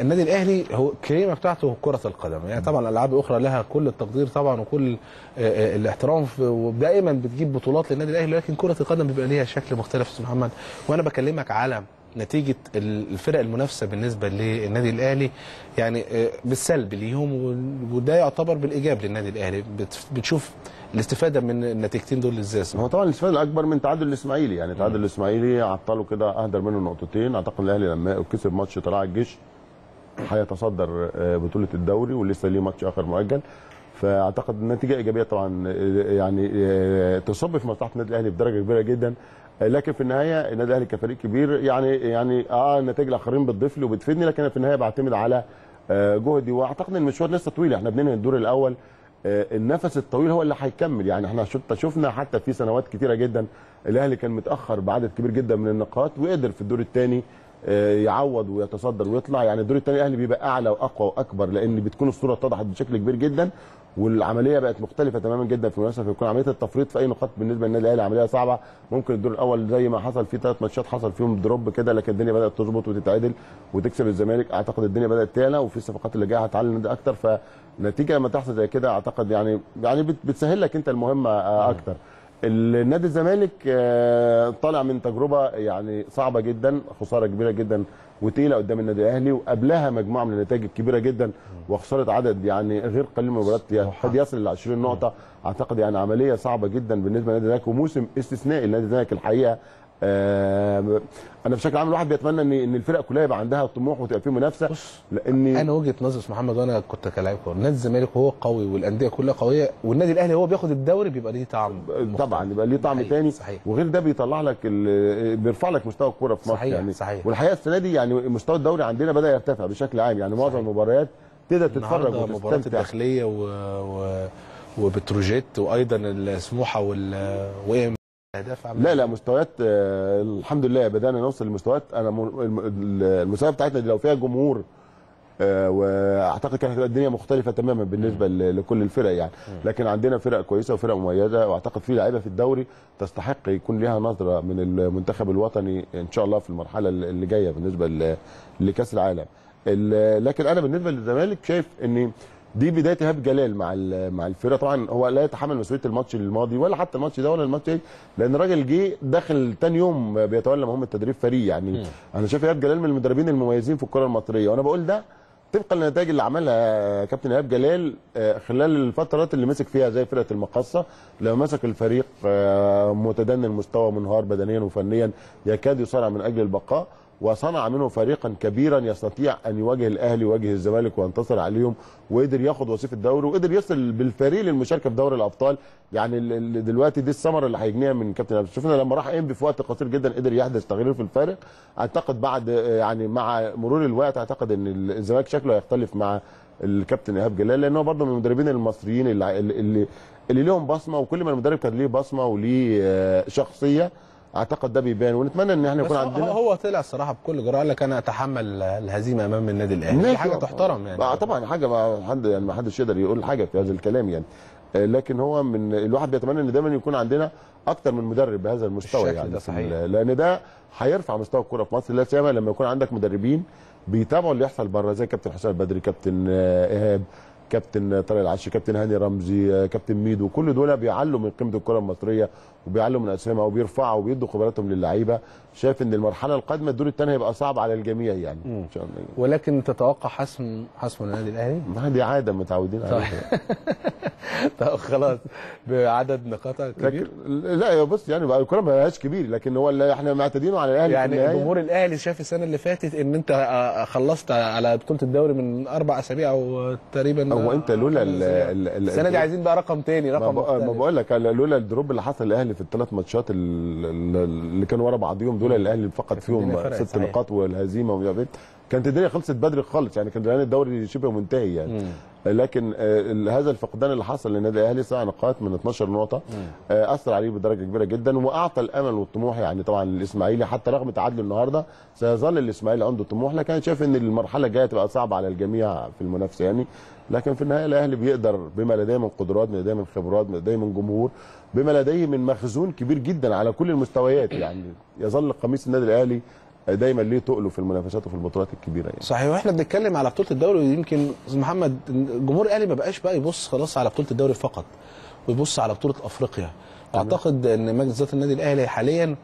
النادي الاهلي هو الكريمه بتاعته كره القدم، يعني طبعا العاب اخرى لها كل التقدير طبعا وكل الاحترام، ودائما بتجيب بطولات للنادي الاهلي، لكن كره القدم بيبقى ليها شكل مختلف يا استاذ محمد. وانا بكلمك على نتيجه الفرق المنافسه بالنسبه للنادي الاهلي، يعني بالسلب ليهم وده يعتبر بالايجاب للنادي الاهلي، بتشوف الاستفاده من النتيجتين دول ازاي؟ هو طبعا الاستفاده الاكبر من تعادل الاسماعيلي، يعني تعادل الاسماعيلي عطله كده اهدر منه نقطتين. اعتقد الاهلي لما كسب ماتش طلائع الجيش هيتصدر بطوله الدوري ولسه ليه ماتش اخر مؤجل، فاعتقد النتيجه ايجابيه طبعا يعني تصب في مصلحه النادي الاهلي بدرجه كبيره جدا. لكن في النهايه النادي الاهلي كفريق كبير يعني نتائج الاخرين بتضيف لي وبتفيدني، لكن في النهايه بعتمد على جهدي، واعتقد ان المشوار لسه طويل. احنا بننهي الدور الاول، النفس الطويل هو اللي هيكمل. يعني احنا شفنا حتى في سنوات كتيره جدا الاهلي كان متاخر بعدد كبير جدا من النقاط وقدر في الدور الثاني يعوض ويتصدر ويطلع. يعني الدور الثاني الاهلي بيبقى اعلى واقوى واكبر، لان بتكون الصوره اتضحت بشكل كبير جدا والعمليه بقت مختلفه تماما جدا. في المنافسه بتكون عمليه التفريط في اي نقاط بالنسبه للنادي الاهلي عمليه صعبه. ممكن الدور الاول زي ما حصل فيه 3 ماتشات حصل فيهم دروب كده، لكن الدنيا بدات تظبط وتتعدل وتكسب الزمالك. اعتقد الدنيا بدات تعلى وفي الصفقات اللي جايه هتعلي النادي اكتر، فالنتيجه لما تحصل زي كده اعتقد يعني بتسهل لك انت المهمه اكتر. النادي الزمالك طالع من تجربه يعني صعبه جدا، خساره كبيره جدا وتقيله قدام النادي الاهلي، وقبلها مجموعه من النتائج الكبيره جدا وخساره عدد يعني غير قليل من المباريات قد يصل ل 20 نقطه. اعتقد يعني عمليه صعبه جدا بالنسبه للنادي الاهلي وموسم استثنائي للنادي الاهلي الحقيقه. انا بشكل عام الواحد بيتمنى ان الفرق كلها يبقى عندها طموح وتبقى في منافسه، لان انا وجهه نظري يا محمد وانا كنت كلاعب كوره، نادي الزمالك هو قوي والانديه كلها قويه، والنادي الاهلي هو بياخد الدوري بيبقى ليه طعم طبعا، يبقى ليه طعم ثاني، وغير ده بيطلع لك بيرفع لك مستوى الكوره في مصر. يعني والحقيقه السنه دي يعني مستوى الدوري عندنا بدا يرتفع بشكل عام، يعني معظم المباريات تقدر تتفرج ومباريات الداخليه وبتروجيت وايضا السموحه وام لا مستويات. الحمد لله بدأنا نوصل لمستويات. انا المسابقه بتاعتنا دي لو فيها جمهور واعتقد كانت هتبقى الدنيا مختلفه تماما بالنسبه لكل الفرق يعني. لكن عندنا فرق كويسه وفرق مميزه، واعتقد في لعيبه في الدوري تستحق يكون ليها نظره من المنتخب الوطني ان شاء الله في المرحله اللي جايه بالنسبه لكاس العالم. لكن انا بالنسبه للزمالك شايف ان دي بدايه هاب جلال مع الفرقه. طبعا هو لا يتحمل مسؤوليه الماتش الماضي ولا حتى الماتش ده ولا الماتش ده، لان الراجل جه داخل ثاني يوم بيتولى مهمه تدريب فريق. يعني انا شايف هاب جلال من المدربين المميزين في الكره المصريه، وانا بقول ده طبقا للنتائج اللي عملها كابتن هاب جلال خلال الفترات اللي مسك فيها زي فرقه المقاصه. لما مسك الفريق متدني المستوى، منهار بدنيا وفنيا، يكاد يصارع من اجل البقاء، وصنع منه فريقا كبيرا يستطيع ان يواجه الاهلي ويواجه الزمالك وينتصر عليهم، وقدر ياخد وصيف الدوري، وقدر يصل بالفريق للمشاركه في دوري الابطال. يعني دلوقتي دي الثمره اللي هيجنيها من كابتن. شفنا لما راح انبي في وقت قصير جدا قدر يحدث تغيير في الفارق. اعتقد بعد يعني مع مرور الوقت اعتقد ان الزمالك شكله هيختلف مع الكابتن ايهاب جلال، لانه برضه من المدربين المصريين اللي لهم بصمه، وكل ما المدرب كان ليه بصمه وليه شخصيه اعتقد ده بيبان. ونتمنى ان احنا يكون عندنا. هو طلع الصراحه بكل جرأه قال لك انا اتحمل الهزيمه امام النادي الاهلي، دي حاجه تحترم يعني. طبعا حاجه ما حدش يقدر يقول حاجه في هذا الكلام يعني، لكن هو من الواحد بيتمنى ان دايما يكون عندنا اكتر من مدرب بهذا المستوى يعني ده صحيح. لان ده هيرفع مستوى الكره في مصر، لا سيما لما يكون عندك مدربين بيتابعوا اللي يحصل بره، زي كابتن حسام البدري، كابتن ايهاب، كابتن طارق العشي، كابتن هاني رمزي، كابتن ميدو. كل دول بيعلوا من قيمه الكره المصريه وبيعلوا من اسهمها وبيرفعوا وبيدوا خبراتهم للعيبه. شايف ان المرحله القادمه الدور الثاني هيبقى صعب على الجميع يعني ان شاء الله. ولكن تتوقع حسم النادي الاهلي؟ ما دي عاده متعودين عليها. طب خلاص بعدد نقاطها كبير؟ لا يا بص يعني الكره ما لهاش كبير، لكن هو اللي احنا معتادينه على الاهلي يعني. جمهور الاهلي شاف السنه اللي فاتت ان انت خلصت على بطوله الدوري من 4 أسابيع او تقريبا. هو انت لولا السنه دي عايزين بقى رقم ثاني، ما بقول لك لولا الدروب اللي حصل الاهلي في ال3 ماتشات اللي كانوا ورا بعضيهم دول، الاهلي فقد فيهم 6 نقاط والهزيمه ويابيت. كانت الدنيا خلصت بدري خالص يعني، كان زمان الدوري شبه منتهي يعني. لكن هذا الفقدان اللي حصل للنادي الاهلي 9 نقاط من 12 نقطه اثر عليه بدرجه كبيره جدا، واعطى الامل والطموح يعني. طبعا الاسماعيلي حتى رغم تعادله النهارده سيظل الاسماعيلي عنده طموح، لكن انا شايف ان المرحله الجايه تبقى صعبه على الجميع في المنافسه يعني. لكن في النهايه الاهلي بيقدر بما لديه من قدرات، بما لديه من خبرات، بما لديه من جمهور، بما لديه من مخزون كبير جدا على كل المستويات يعني. يظل قميص النادي الاهلي دايما ليه تقله في المنافسات وفي البطولات الكبيره يعني. صحيح. واحنا بنتكلم على بطوله الدوري، يمكن محمد الجمهور الاهلي ما بقاش بقى يبص خلاص على بطوله الدوري فقط، ويبص على بطوله افريقيا. اعتقد ان مجلس اداره النادي الاهلي حاليا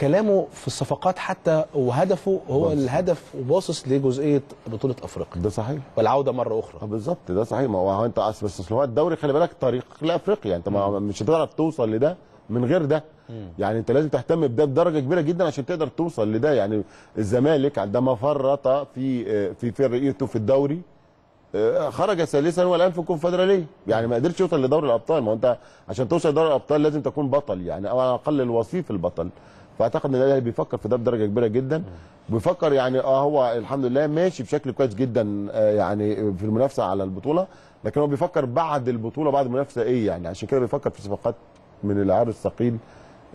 كلامه في الصفقات حتى وهدفه هو بص. الهدف وباصص لجزئيه بطوله افريقيا. ده صحيح. والعوده مره اخرى. بالظبط ده صحيح. ما هو انت بس هو الدوري خلي بالك طريق لافريقيا، انت مش هتعرف توصل لده من غير ده يعني. انت لازم تهتم بده بدرجه كبيره جدا عشان تقدر توصل لده يعني. الزمالك عندما فرط في فرقته في الدوري خرج ثالثا والان في الكونفدراليه يعني، ما قدرش يوصل لدوري الابطال. ما هو انت عشان توصل لدوري الابطال لازم تكون بطل يعني، او على الاقل الوصيف البطل. فاعتقد ان الاهلي بيفكر في ده بدرجه كبيره جدا، بيفكر يعني. هو الحمد لله ماشي بشكل كويس جدا يعني في المنافسه على البطوله، لكن هو بيفكر بعد البطوله بعد المنافسه ايه يعني. عشان كده بيفكر في صفقات من اللاعب الثقيل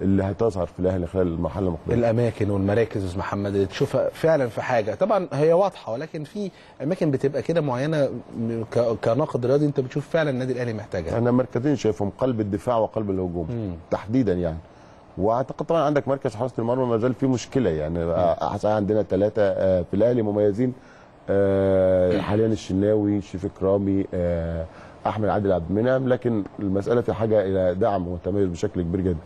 اللي هتظهر في الاهلي خلال المرحله المقبله. الاماكن والمراكز يا محمد اللي تشوفها فعلا في حاجه، طبعا هي واضحه، ولكن في اماكن بتبقى كده معينه كناقد رياضي انت بتشوف فعلا النادي الاهلي محتاجها. انا مركزين شايفهم، قلب الدفاع وقلب الهجوم تحديدا يعني. واعتقد طبعا عندك مركز حراسه المرمى ما زال فيه مشكله يعني. عندنا 3 في الاهلي مميزين حاليا، الشناوي، شريف الكرامي، احمد عبد المنعم، لكن المساله في حاجه الى دعم وتميز بشكل كبير جدا.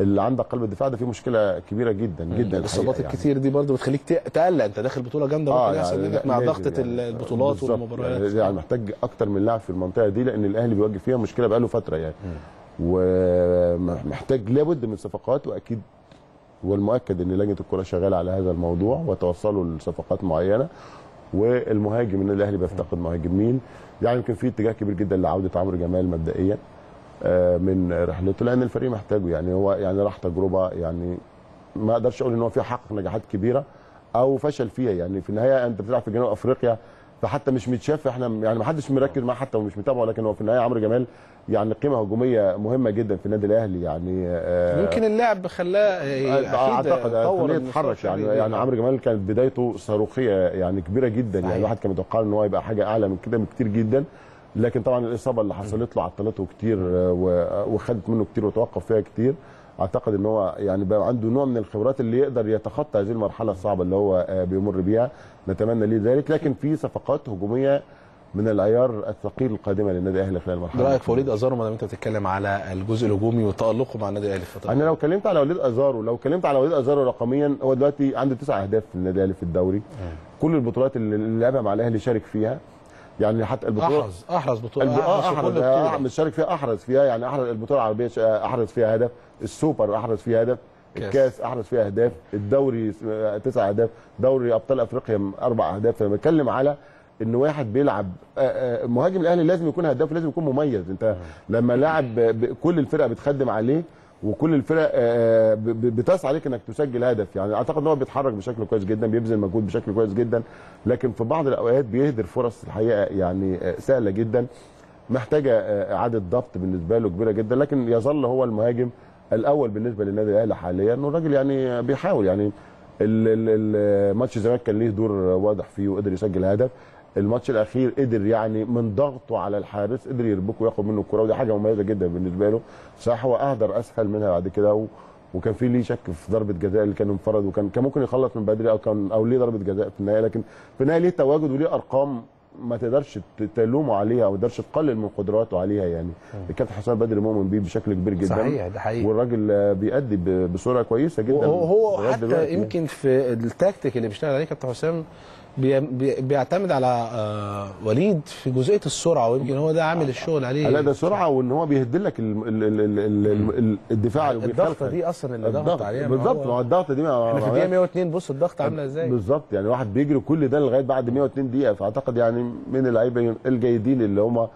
اللي عندك قلب الدفاع ده فيه مشكله كبيره جدا جدا. الاصابات الكتير يعني. دي برضه بتخليك تقلق، انت داخل بطوله جامده ممكن يحصل يعني مع ضغطه يعني البطولات والمباريات يعني. محتاج اكتر من لاعب في المنطقه دي، لان الاهلي بيواجه فيها مشكله بقاله فتره يعني. ومحتاج لابد من صفقات، واكيد والمؤكد ان لجنه الكره شغاله على هذا الموضوع وتوصلوا لصفقات معينه. والمهاجم النادي الاهلي بيفتقد مهاجمين يعني. يمكن في اتجاه كبير جدا لعوده عمرو جمال مبدئيا من رحلته، لان الفريق محتاجه يعني. هو يعني راح تجربه يعني ما اقدرش اقول ان هو فيها حقق نجاحات كبيره او فشل فيها يعني. في النهايه انت بتلعب في جنوب افريقيا، فحتى مش متشاف، احنا يعني ما حدش مركز معاه حتى ومش متابعه. لكن هو في النهايه عمرو جمال يعني قيمه هجوميه مهمه جدا في النادي الاهلي يعني. ممكن اللاعب خلاه اعتقد خليه يتحرك يعني. يعني عمرو جمال كانت بدايته صاروخيه يعني كبيره جدا يعني. الواحد كان متوقع ان هو يبقى حاجه اعلى من كده بكتير جدا، لكن طبعا الاصابه اللي حصلت له عطلته كتير وخدت منه كتير وتوقف فيها كتير. اعتقد ان هو يعني بقى عنده نوع من الخبرات اللي يقدر يتخطى هذه المرحله الصعبه اللي هو بيمر بيها، نتمنى ليه ذلك. لكن في صفقات هجوميه من العيار الثقيل القادمه للنادي الاهلي خلال المرحله. رايك في وليد ازارو ما دام انت بتتكلم على الجزء الهجومي وتالقه مع النادي الاهلي الفتره دي؟ انا لو اتكلمت على وليد ازارو رقميا، هو دلوقتي عنده 9 اهداف في النادي الاهلي في الدوري. كل البطولات اللي لعبها مع الاهلي شارك فيها، يعني حتى البطوله احرز بطوله مش شارك فيها، احرز فيها، يعني احرز البطوله العربيه احرز فيها هدف، السوبر احرز فيها هدف، الكاس احرز فيها اهداف، الدوري 9 اهداف، دوري ابطال افريقيا 4 اهداف. فلما بتكلم على ان واحد بيلعب مهاجم الاهلي لازم يكون هداف، لازم يكون مميز. انت لما لاعب كل الفرقه بتخدم عليه وكل الفرق بتسعى عليك انك تسجل هدف، يعني اعتقد ان هو بيتحرك بشكل كويس جدا، بيبذل مجهود بشكل كويس جدا، لكن في بعض الاوقات بيهدر فرص الحقيقه يعني سهله جدا، محتاجه اعاده ضبط بالنسبه له كبيره جدا، لكن يظل هو المهاجم الاول بالنسبه للنادي الاهلي حاليا. والراجل يعني بيحاول، يعني الماتش الزمالك كان ليه دور واضح فيه وقدر يسجل هدف، الماتش الاخير قدر يعني من ضغطه على الحارس قدر يربكه وياخد منه الكوره، ودي حاجه مميزه جدا بالنسبه له. صح هو اهدر اسهل منها بعد كده، وكان في ليه شك في ضربه جزاء اللي كان انفرد، وكان ممكن يخلص من بدري، او ليه ضربه جزاء في النهايه، لكن في النهايه ليه تواجد وليه ارقام ما تقدرش تلومه عليها او ما تقدرش تقلل من قدراته عليها. يعني الكابتن حسام بدري مؤمن بيه بشكل كبير جدا، صحيح ده حقيقي، والراجل بيأدي بصوره كويسه جدا، وهو حتى يمكن في التكتيك اللي بيشتغل عليه كابتن حسام بيعتمد على وليد في جزئيه السرعه، ويمكن هو ده عامل الشغل عليه. لا ده سرعه، وان هو بيهدل لك الدفاع الضغطه دي اصلا اللي ضغط عليها بالظبط. ما هو الضغطه دي احنا في دقيقه 102 بص الضغط عامله ازاي بالظبط، يعني واحد بيجري كل ده لغايه بعد 102 دقيقه. فاعتقد يعني من اللعيبه الجيدين اللي هم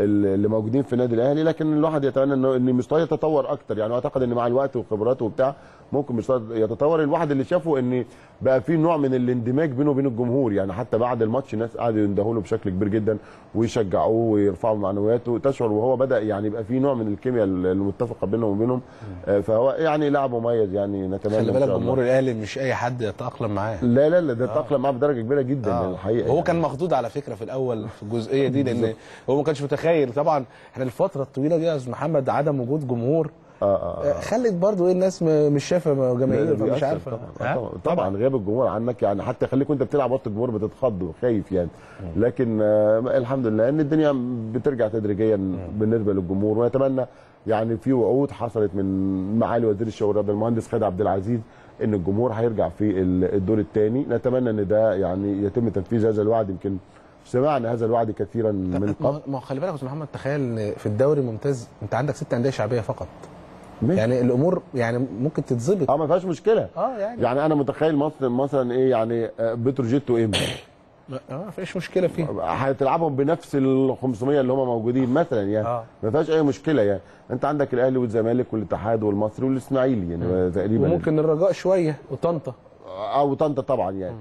اللي موجودين في النادي الاهلي، لكن الواحد يتمنى ان مستواه يتطور اكتر، يعني اعتقد ان مع الوقت وخبراته وبتاع ممكن مستواه يتطور. الواحد اللي شافه ان بقى في نوع من الاندماج بينه وبين الجمهور، يعني حتى بعد الماتش الناس قعدوا يندهوا له بشكل كبير جدا ويشجعوه ويرفعوا معنوياته، تشعر وهو بدا يعني يبقى في نوع من الكيمياء المتفقه بينهم وبينهم. فهو يعني لاعب مميز، يعني نتمنى. خلي بالك جمهور الاهلي مش اي حد يتاقلم معاه. لا لا لا ده تاقلم معاه بدرجه كبيره جدا الحقيقه. وهو يعني كان مخضوض على فكره في الاول في الجزئيه دي، لان هو ما كانش متخيل. طبعا احنا الفتره الطويله دي يا استاذ محمد عدم وجود جمهور خلت برضو ايه الناس مش شايفه جماهير، مش عارفه طبعا غياب الجمهور عنك، يعني حتى خليك وانت بتلعب وسط الجمهور بتتخض وخايف يعني. لكن الحمد لله ان الدنيا بترجع تدريجيا بالنسبه للجمهور، ونتمنى يعني في وعود حصلت من معالي وزير الشباب والرياضه المهندس خالد عبد العزيز ان الجمهور هيرجع في الدور الثاني، نتمنى ان ده يعني يتم تنفيذ هذا الوعد. يمكن سمعنا هذا الوعد كثيرا من قبل. ما خلي بالك يا محمد، تخيل ان في الدوري الممتاز انت عندك 6 انديه شعبيه فقط، يعني الامور يعني ممكن تتظبط ما فيهاش مشكله. يعني انا متخيل مصر مثلا ايه، يعني بتروجيت وام ما فيش مشكله فيه، هتلعبهم بنفس ال 500 اللي هم موجودين مثلا، يعني ما فيهاش اي مشكله. يعني انت عندك الاهلي والزمالك والاتحاد والمصري والاسماعيلي يعني تقريبا، وممكن الرجاء شويه وطنطا طبعا يعني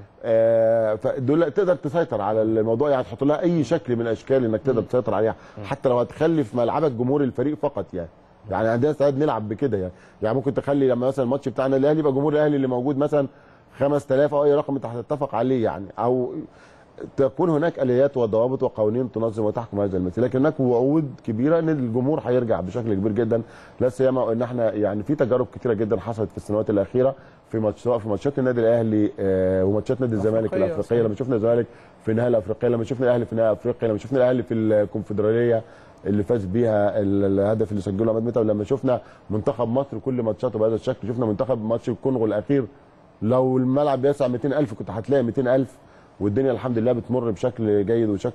فدول تقدر تسيطر على الموضوع، يعني تحط لها اي شكل من الاشكال انك تقدر تسيطر عليها، حتى لو هتخلي في ملعبك جمهور الفريق فقط. يعني عندنا ساعات نلعب بكده، يعني ممكن تخلي لما مثلا الماتش بتاعنا الاهلي يبقى جمهور الاهلي اللي موجود مثلا 5000 او اي رقم انت هتتفق عليه، يعني او تكون هناك اليات وضوابط وقوانين تنظم وتحكم هذا المسير. لكن هناك وعود كبيره ان الجمهور هيرجع بشكل كبير جدا، لا سيما وان احنا يعني في تجارب كثيره جدا حصلت في السنوات الاخيره في ماتشات النادي الاهلي وماتشات نادي الزمالك الافريقيه، لما شفنا الزمالك في نهائي الافريقيه، لما شفنا الاهلي في نهائي افريقيا، لما شفنا الاهلي في الكونفدراليه اللي فاز بيها الهدف اللي سجله عماد متعب، لما شفنا منتخب مصر كل ماتشاته بهذا الشكل، شفنا منتخب ماتش الكونغو الاخير لو الملعب بيسع 200000 كنت هتلاقي 200000. والدنيا الحمد لله بتمر بشكل جيد وشكل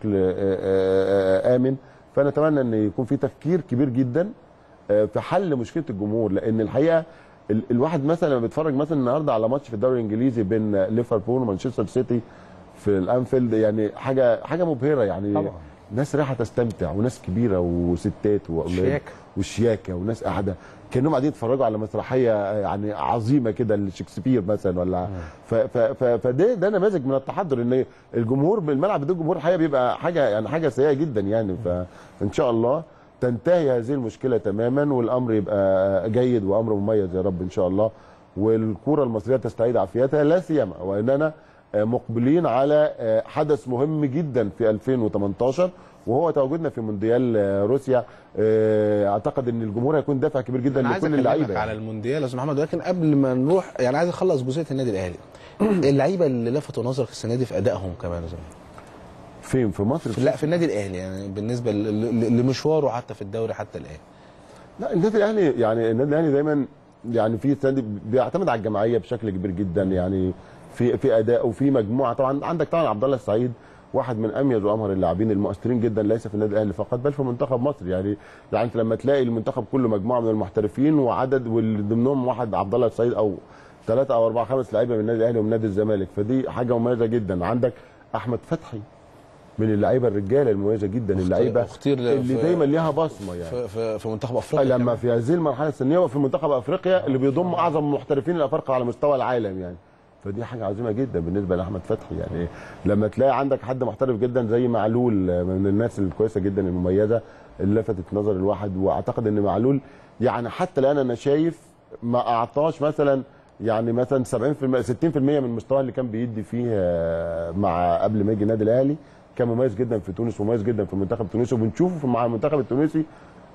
امن. فنتمنى ان يكون في تفكير كبير جدا في حل مشكله الجمهور، لان الحقيقه الواحد مثلا لما بيتفرج مثلا النهارده على ماتش في الدوري الانجليزي بين ليفربول ومانشستر سيتي في الانفيلد، يعني حاجه مبهره يعني طبعا. ناس رايحه تستمتع، وناس كبيره وستات واولاد وشياكه، وناس قاعده كانهم قاعدين يتفرجوا على مسرحيه يعني عظيمه كده لشكسبير مثلا ولا فده نماذج من التحضر. ان الجمهور بالملعب ده الجمهور الحقيقه بيبقى حاجه سيئه جدا يعني. فان شاء الله تنتهي هذه المشكله تماما، والامر يبقى جيد وامر مميز يا رب ان شاء الله، والكره المصريه تستعيد عافيتها، لا سيما واننا مقبلين على حدث مهم جدا في 2018 وهو تواجدنا في مونديال روسيا. اعتقد ان الجمهور هيكون دافع كبير جدا لكل اللعيبه على المونديال يا استاذ محمد، ولكن قبل ما نروح يعني عايز اخلص جزئيه النادي الاهلي. اللعيبه اللي لفتوا نظرك السنه دي في ادائهم كمان زي فين؟ في مصر؟ لا في النادي الاهلي يعني بالنسبه لمشواره حتى في الدوري حتى الان. لا النادي الاهلي يعني النادي الاهلي دايما يعني في نادي بيعتمد على الجماعيه بشكل كبير جدا يعني في اداء وفي مجموعه. طبعا عندك طبعا عبد الله السعيد واحد من اميز وامهر اللاعبين المؤثرين جدا ليس في النادي الاهلي فقط بل في منتخب مصر يعني انت لما تلاقي المنتخب كله مجموعه من المحترفين وعدد وضمنهم واحد عبد الله السعيد او 3 أو 4 5 لعيبه من النادي الاهلي ومن نادي الزمالك فدي حاجه مميزه جدا. عندك احمد فتحي من اللعيبه الرجاله المميزه جدا اللعيبه اللي دايما ليها بصمه يعني في منتخب افريقيا لما في هذه المرحله السنيه وفي منتخب افريقيا اللي بيضم اعظم المحترفين الافارقه على مستوى العالم يعني فدي حاجه عظيمه جدا بالنسبه لاحمد فتحي. يعني لما تلاقي عندك حد محترف جدا زي معلول من الناس الكويسه جدا المميزه اللي لفتت نظر الواحد واعتقد ان معلول يعني حتى الان انا شايف ما اعطاش مثلا يعني مثلا 70% 60% من المستوى اللي كان بيدي فيه مع قبل ما يجي النادي الاهلي كان مميز جدا في تونس ومميز جدا في منتخب تونس وبنشوفه مع المنتخب التونسي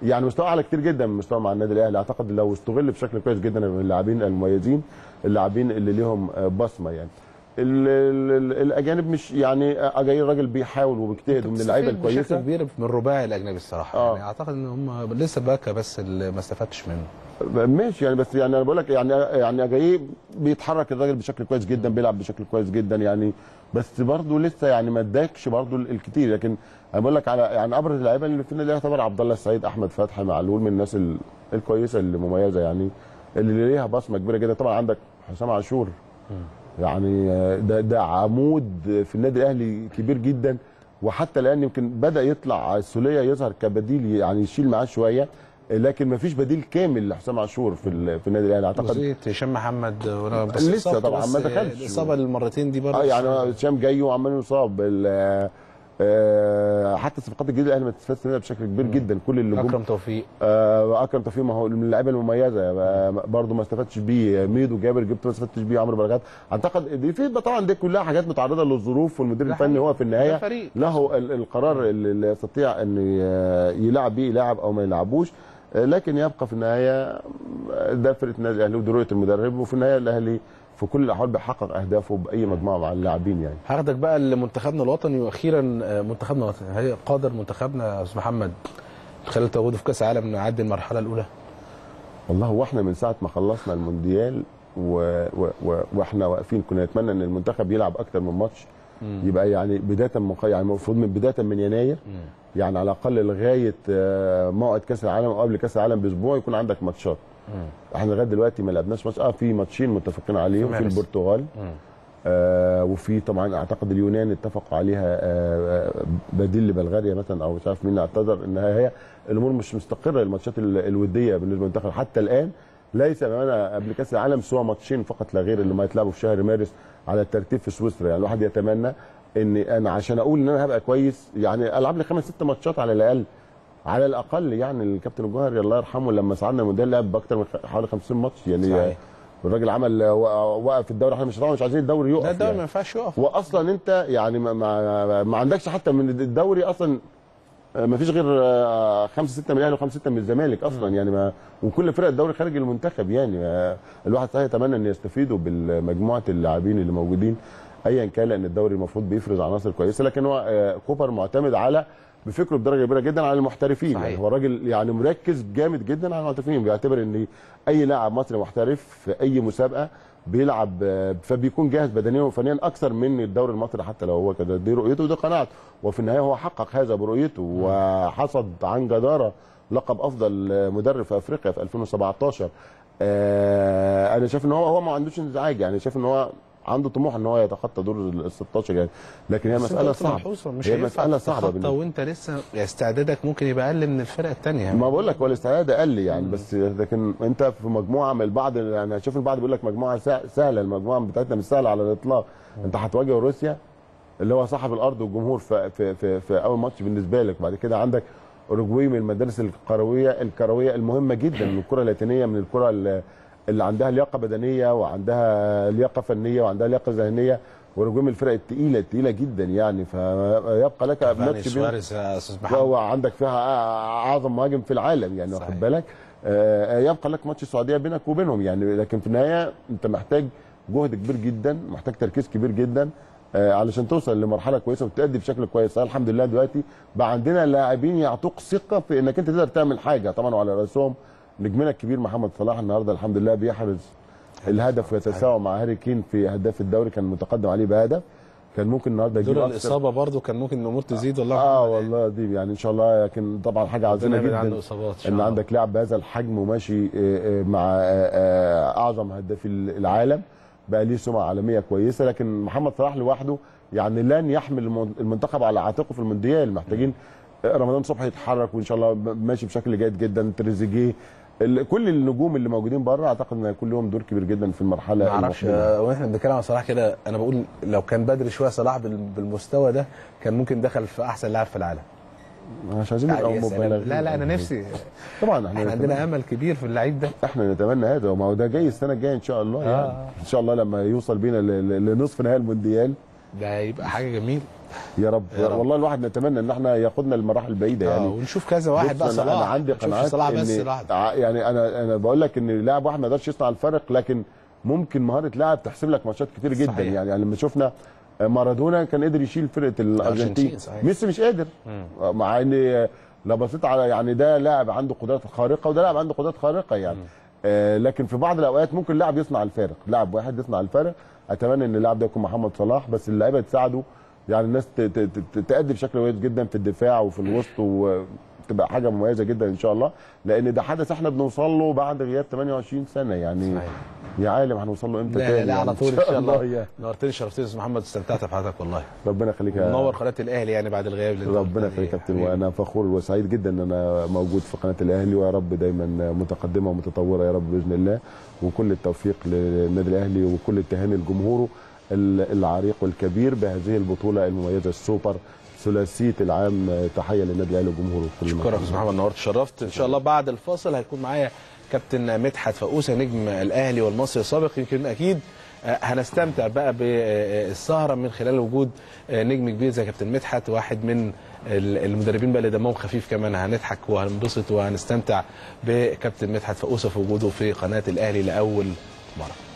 يعني مستوى اعلى كتير جدا من مستوى مع النادي الاهلي. اعتقد لو استغل بشكل كويس جدا من اللاعبين المميزين اللاعبين اللي ليهم بصمه يعني الاجانب مش يعني اجاي الراجل بيحاول وبيجتهد ومن اللعيبه الكويسه بشكل كبير من الرباعي الاجنبي الصراحه يعني اعتقد ان هم لسه باكا بس اللي ما استفادش منه ماشي يعني بس يعني انا بقول لك يعني جاي بيتحرك الراجل بشكل كويس جدا بيلعب بشكل كويس جدا يعني بس برضه لسه يعني ما اداكش برضه الكتير. لكن انا بقول لك على يعني ابرز اللعيبه اللي في النادي يعتبر عبد الله السعيد احمد فتحي معلول من الناس الكويسه المميزه يعني اللي ليها بصمه كبيره جدا. طبعا عندك حسام عاشور يعني ده عمود في النادي الاهلي كبير جدا وحتى الان يمكن بدا يطلع السوليه يظهر كبديل يعني يشيل معاه شويه لكن ما فيش بديل كامل لحسام عاشور في النادي الاهلي. اعتقد هشام محمد وانا بس لسه طبعا ما دخلش الاصابه المرتين دي برضه يعني هشام جاي وعمال يصاب حتى الصفقات الجديده الاهلي ما تستفادش منها بشكل كبير جدا. كل اللي اكرم توفيق ما هو من اللعيبه المميزه برضه ما استفادش بيه. ميدو جابر جبته ما استفادش بيه. عمرو بركات اعتقد دي في طبعا دي كلها حاجات متعرضه للظروف والمدير الفني هو في النهايه له القرار اللي يستطيع ان يلعب بيه لاعب او ما يلعبوش لكن يبقى في النهايه ده فرقه النادي الاهلي ودرويه المدرب وفي النهايه الاهلي في كل الاحوال بيحقق اهدافه باي مجموعه مع اللاعبين. يعني هاخدك بقى لمنتخبنا الوطني واخيرا منتخبنا الوطني قادر منتخبنا يا استاذ محمد خلال تواجده في كاس العالم نعدي المرحله الاولى؟ والله هو احنا من ساعه ما خلصنا المونديال واحنا واقفين كنا نتمنى ان المنتخب يلعب اكتر من ماتش يبقى يعني بدايه يعني المفروض من بدايه من يناير يعني على الاقل لغايه موعد كاس العالم او قبل كاس العالم باسبوع يكون عندك ماتشات. احنا لغايه دلوقتي ما لعبناش ماتش في ماتشين متفقين عليهم في البرتغال وفي طبعا اعتقد اليونان اتفقوا عليها بديل لبلغاريا مثلا او مش عارف مين اعتذر ان هي الامور مش مستقره. الماتشات الوديه بالنسبه للمنتخب حتى الان ليس معانا قبل كاس العالم سوى ماتشين فقط لا غير اللي ما يتلعبوا في شهر مارس على الترتيب في سويسرا. يعني الواحد يتمنى ان انا عشان اقول ان انا هبقى كويس يعني العب لي 5 6 ماتشات على الاقل على الاقل. يعني الكابتن الجوهري الله يرحمه لما ساعدنا المونديال لعب باكتر من حوالي 50 ماتش يعني الراجل عمل وقف الدوري. احنا مش عايزين الدوري يقف. لا الدوري يعني ما ينفعش يقف واصلا انت يعني ما عندكش حتى من الدوري اصلا ما فيش غير 5 6 من الاهلي و5 6 من الزمالك اصلا يعني ما وكل فرق الدوري خارج المنتخب. يعني الواحد صحيح يتمنى ان يستفيدوا بالمجموعه اللاعبين اللي موجودين ايا كان لان الدوري المفروض بيفرز عناصر كويسه لكن هو كوبر معتمد على بفكره بدرجه كبيره جدا على المحترفين. صحيح. يعني هو الراجل يعني مركز جامد جدا على المحترفين بيعتبر ان اي لاعب مصري محترف في اي مسابقه بيلعب فبيكون جاهز بدنيا وفنيا اكثر من الدوري المصري حتى لو هو كده. دي رؤيته ودي قناعته وفي النهايه هو حقق هذا برؤيته وحصد عن جداره لقب افضل مدرب في افريقيا في 2017. انا شايف ان هو ما عندوش انزعاج يعني شايف ان هو عنده طموح ان هو يتخطى دور ال 16 يعني لكن هي مساله صعبه هي مساله صعبه بالنسبه وانت لسه استعدادك ممكن يبقى اقل من الفرق الثانيه يعني. ما بقول لك هو الاستعداد اقل يعني بس لكن انت في مجموعه من البعض يعني هشوف البعض بيقول لك مجموعه سهله. المجموعه بتاعتنا مش سهله على الاطلاق. انت هتواجه روسيا اللي هو صاحب الارض والجمهور في اول ماتش بالنسبه لك. بعد كده عندك اوروجواي من المدارس الكرويه المهمه جدا من الكره اللاتينيه من الكره اللي عندها لياقه بدنيه وعندها لياقه فنيه وعندها لياقه ذهنيه ورجوم الفرق الثقيله جدا يعني فيبقى لك ماتش وهو عندك فيها اعظم مهاجم في العالم يعني واخد بالك يبقى لك ماتش السعوديه بينك وبينهم يعني. لكن في النهايه انت محتاج جهد كبير جدا محتاج تركيز كبير جدا علشان توصل لمرحله كويسه وتأدي بشكل كويس. الحمد لله دلوقتي بقى عندنا لاعبين يعطوك ثقه في انك انت تقدر تعمل حاجه. طبعا وعلى راسهم نجمنا الكبير محمد صلاح النهارده الحمد لله بيحرز الهدف ويتساوى مع هاري كين في هداف الدوري، كان متقدم عليه بهدف، كان ممكن النهارده يجيب اكتر. الاصابه برضه كان ممكن الامور تزيد والله. والله دي يعني ان شاء الله، لكن طبعا حاجه عظيمه جدا ان عندك لاعب بهذا الحجم وماشي مع اعظم هدافي العالم، بقى ليه سمعه عالميه كويسه. لكن محمد صلاح لوحده يعني لن يحمل المنتخب على عاتقه في المونديال، محتاجين رمضان صبحي يتحرك وان شاء الله ماشي بشكل جيد جدا. تريزيجيه، كل النجوم اللي موجودين بره اعتقد ان هيكون لهم دور كبير جدا في المرحله. ما اعرفش واحنا بنتكلم عن صلاح كده، انا بقول لو كان بدري شويه صلاح بالمستوى ده كان ممكن دخل في احسن لاعب في العالم. مش عايزين نبقى مبالغين. لا انا نفسي طبعا احنا عندنا امل كبير في اللعيب ده، احنا نتمنى هذا، وما هو ده جاي السنه الجايه ان شاء الله. يعني ان شاء الله لما يوصل بينا لنصف نهائي المونديال ده هيبقى حاجه جميله يا رب. والله الواحد نتمنى ان احنا ياخدنا للمراحل البعيده يعني، ونشوف كذا واحد بقى صلاح. انا عندي قناعات يعني انا بقول لك ان لاعب واحد ما يقدرش يصنع الفرق، لكن ممكن مهاره لاعب تحسب لك ماتشات كتير جدا. صحيح. يعني لما شفنا مارادونا كان قدر يشيل فرقه الارجنتين، ميسي مش قادر، مع ان لو بصيت على يعني ده لاعب عنده قدرات خارقه وده لاعب عنده قدرات خارقه يعني. لكن في بعض الاوقات ممكن لاعب يصنع الفارق، لاعب واحد يصنع الفارق. اتمنى ان اللاعب ده يكون محمد صلاح، بس اللعيبه تساعده يعني، الناس تأدي بشكل كويس جدا في الدفاع وفي الوسط، وتبقى حاجه مميزه جدا ان شاء الله، لان ده حدث احنا بنوصل له بعد غياب 28 سنه يعني. صحيح. يا عالم هنوصل له امتى تاني؟ لا على طول ان شاء الله. نورتني شرفتني يا استاذ محمد، استمتعت بحضرتك والله. ربنا يخليك يا منور قناه الاهلي يعني بعد الغياب اللي ربنا يخليك يا كابتن، وانا فخور وسعيد جدا ان انا موجود في قناه الاهلي، ويا رب دايما متقدمه ومتطوره يا رب باذن الله، وكل التوفيق للنادي الاهلي وكل التهاني لجمهوره العريق والكبير بهذه البطوله المميزه السوبر ثلاثيه العام. تحيه للنادي الاهلي وجمهوره. شكرا يا استاذ محمد، نورت شرفت. ان شاء الله بعد الفاصل هيكون معايا كابتن مدحت فقوسه نجم الاهلي والمصري السابق، يمكن اكيد هنستمتع بقى بالسهره من خلال وجود نجم كبير زي كابتن مدحت، واحد من المدربين بقى اللي دمهم خفيف كمان. هنضحك وهننبسط وهنستمتع بكابتن مدحت فقوسه في وجوده في قناه الاهلي لاول مره.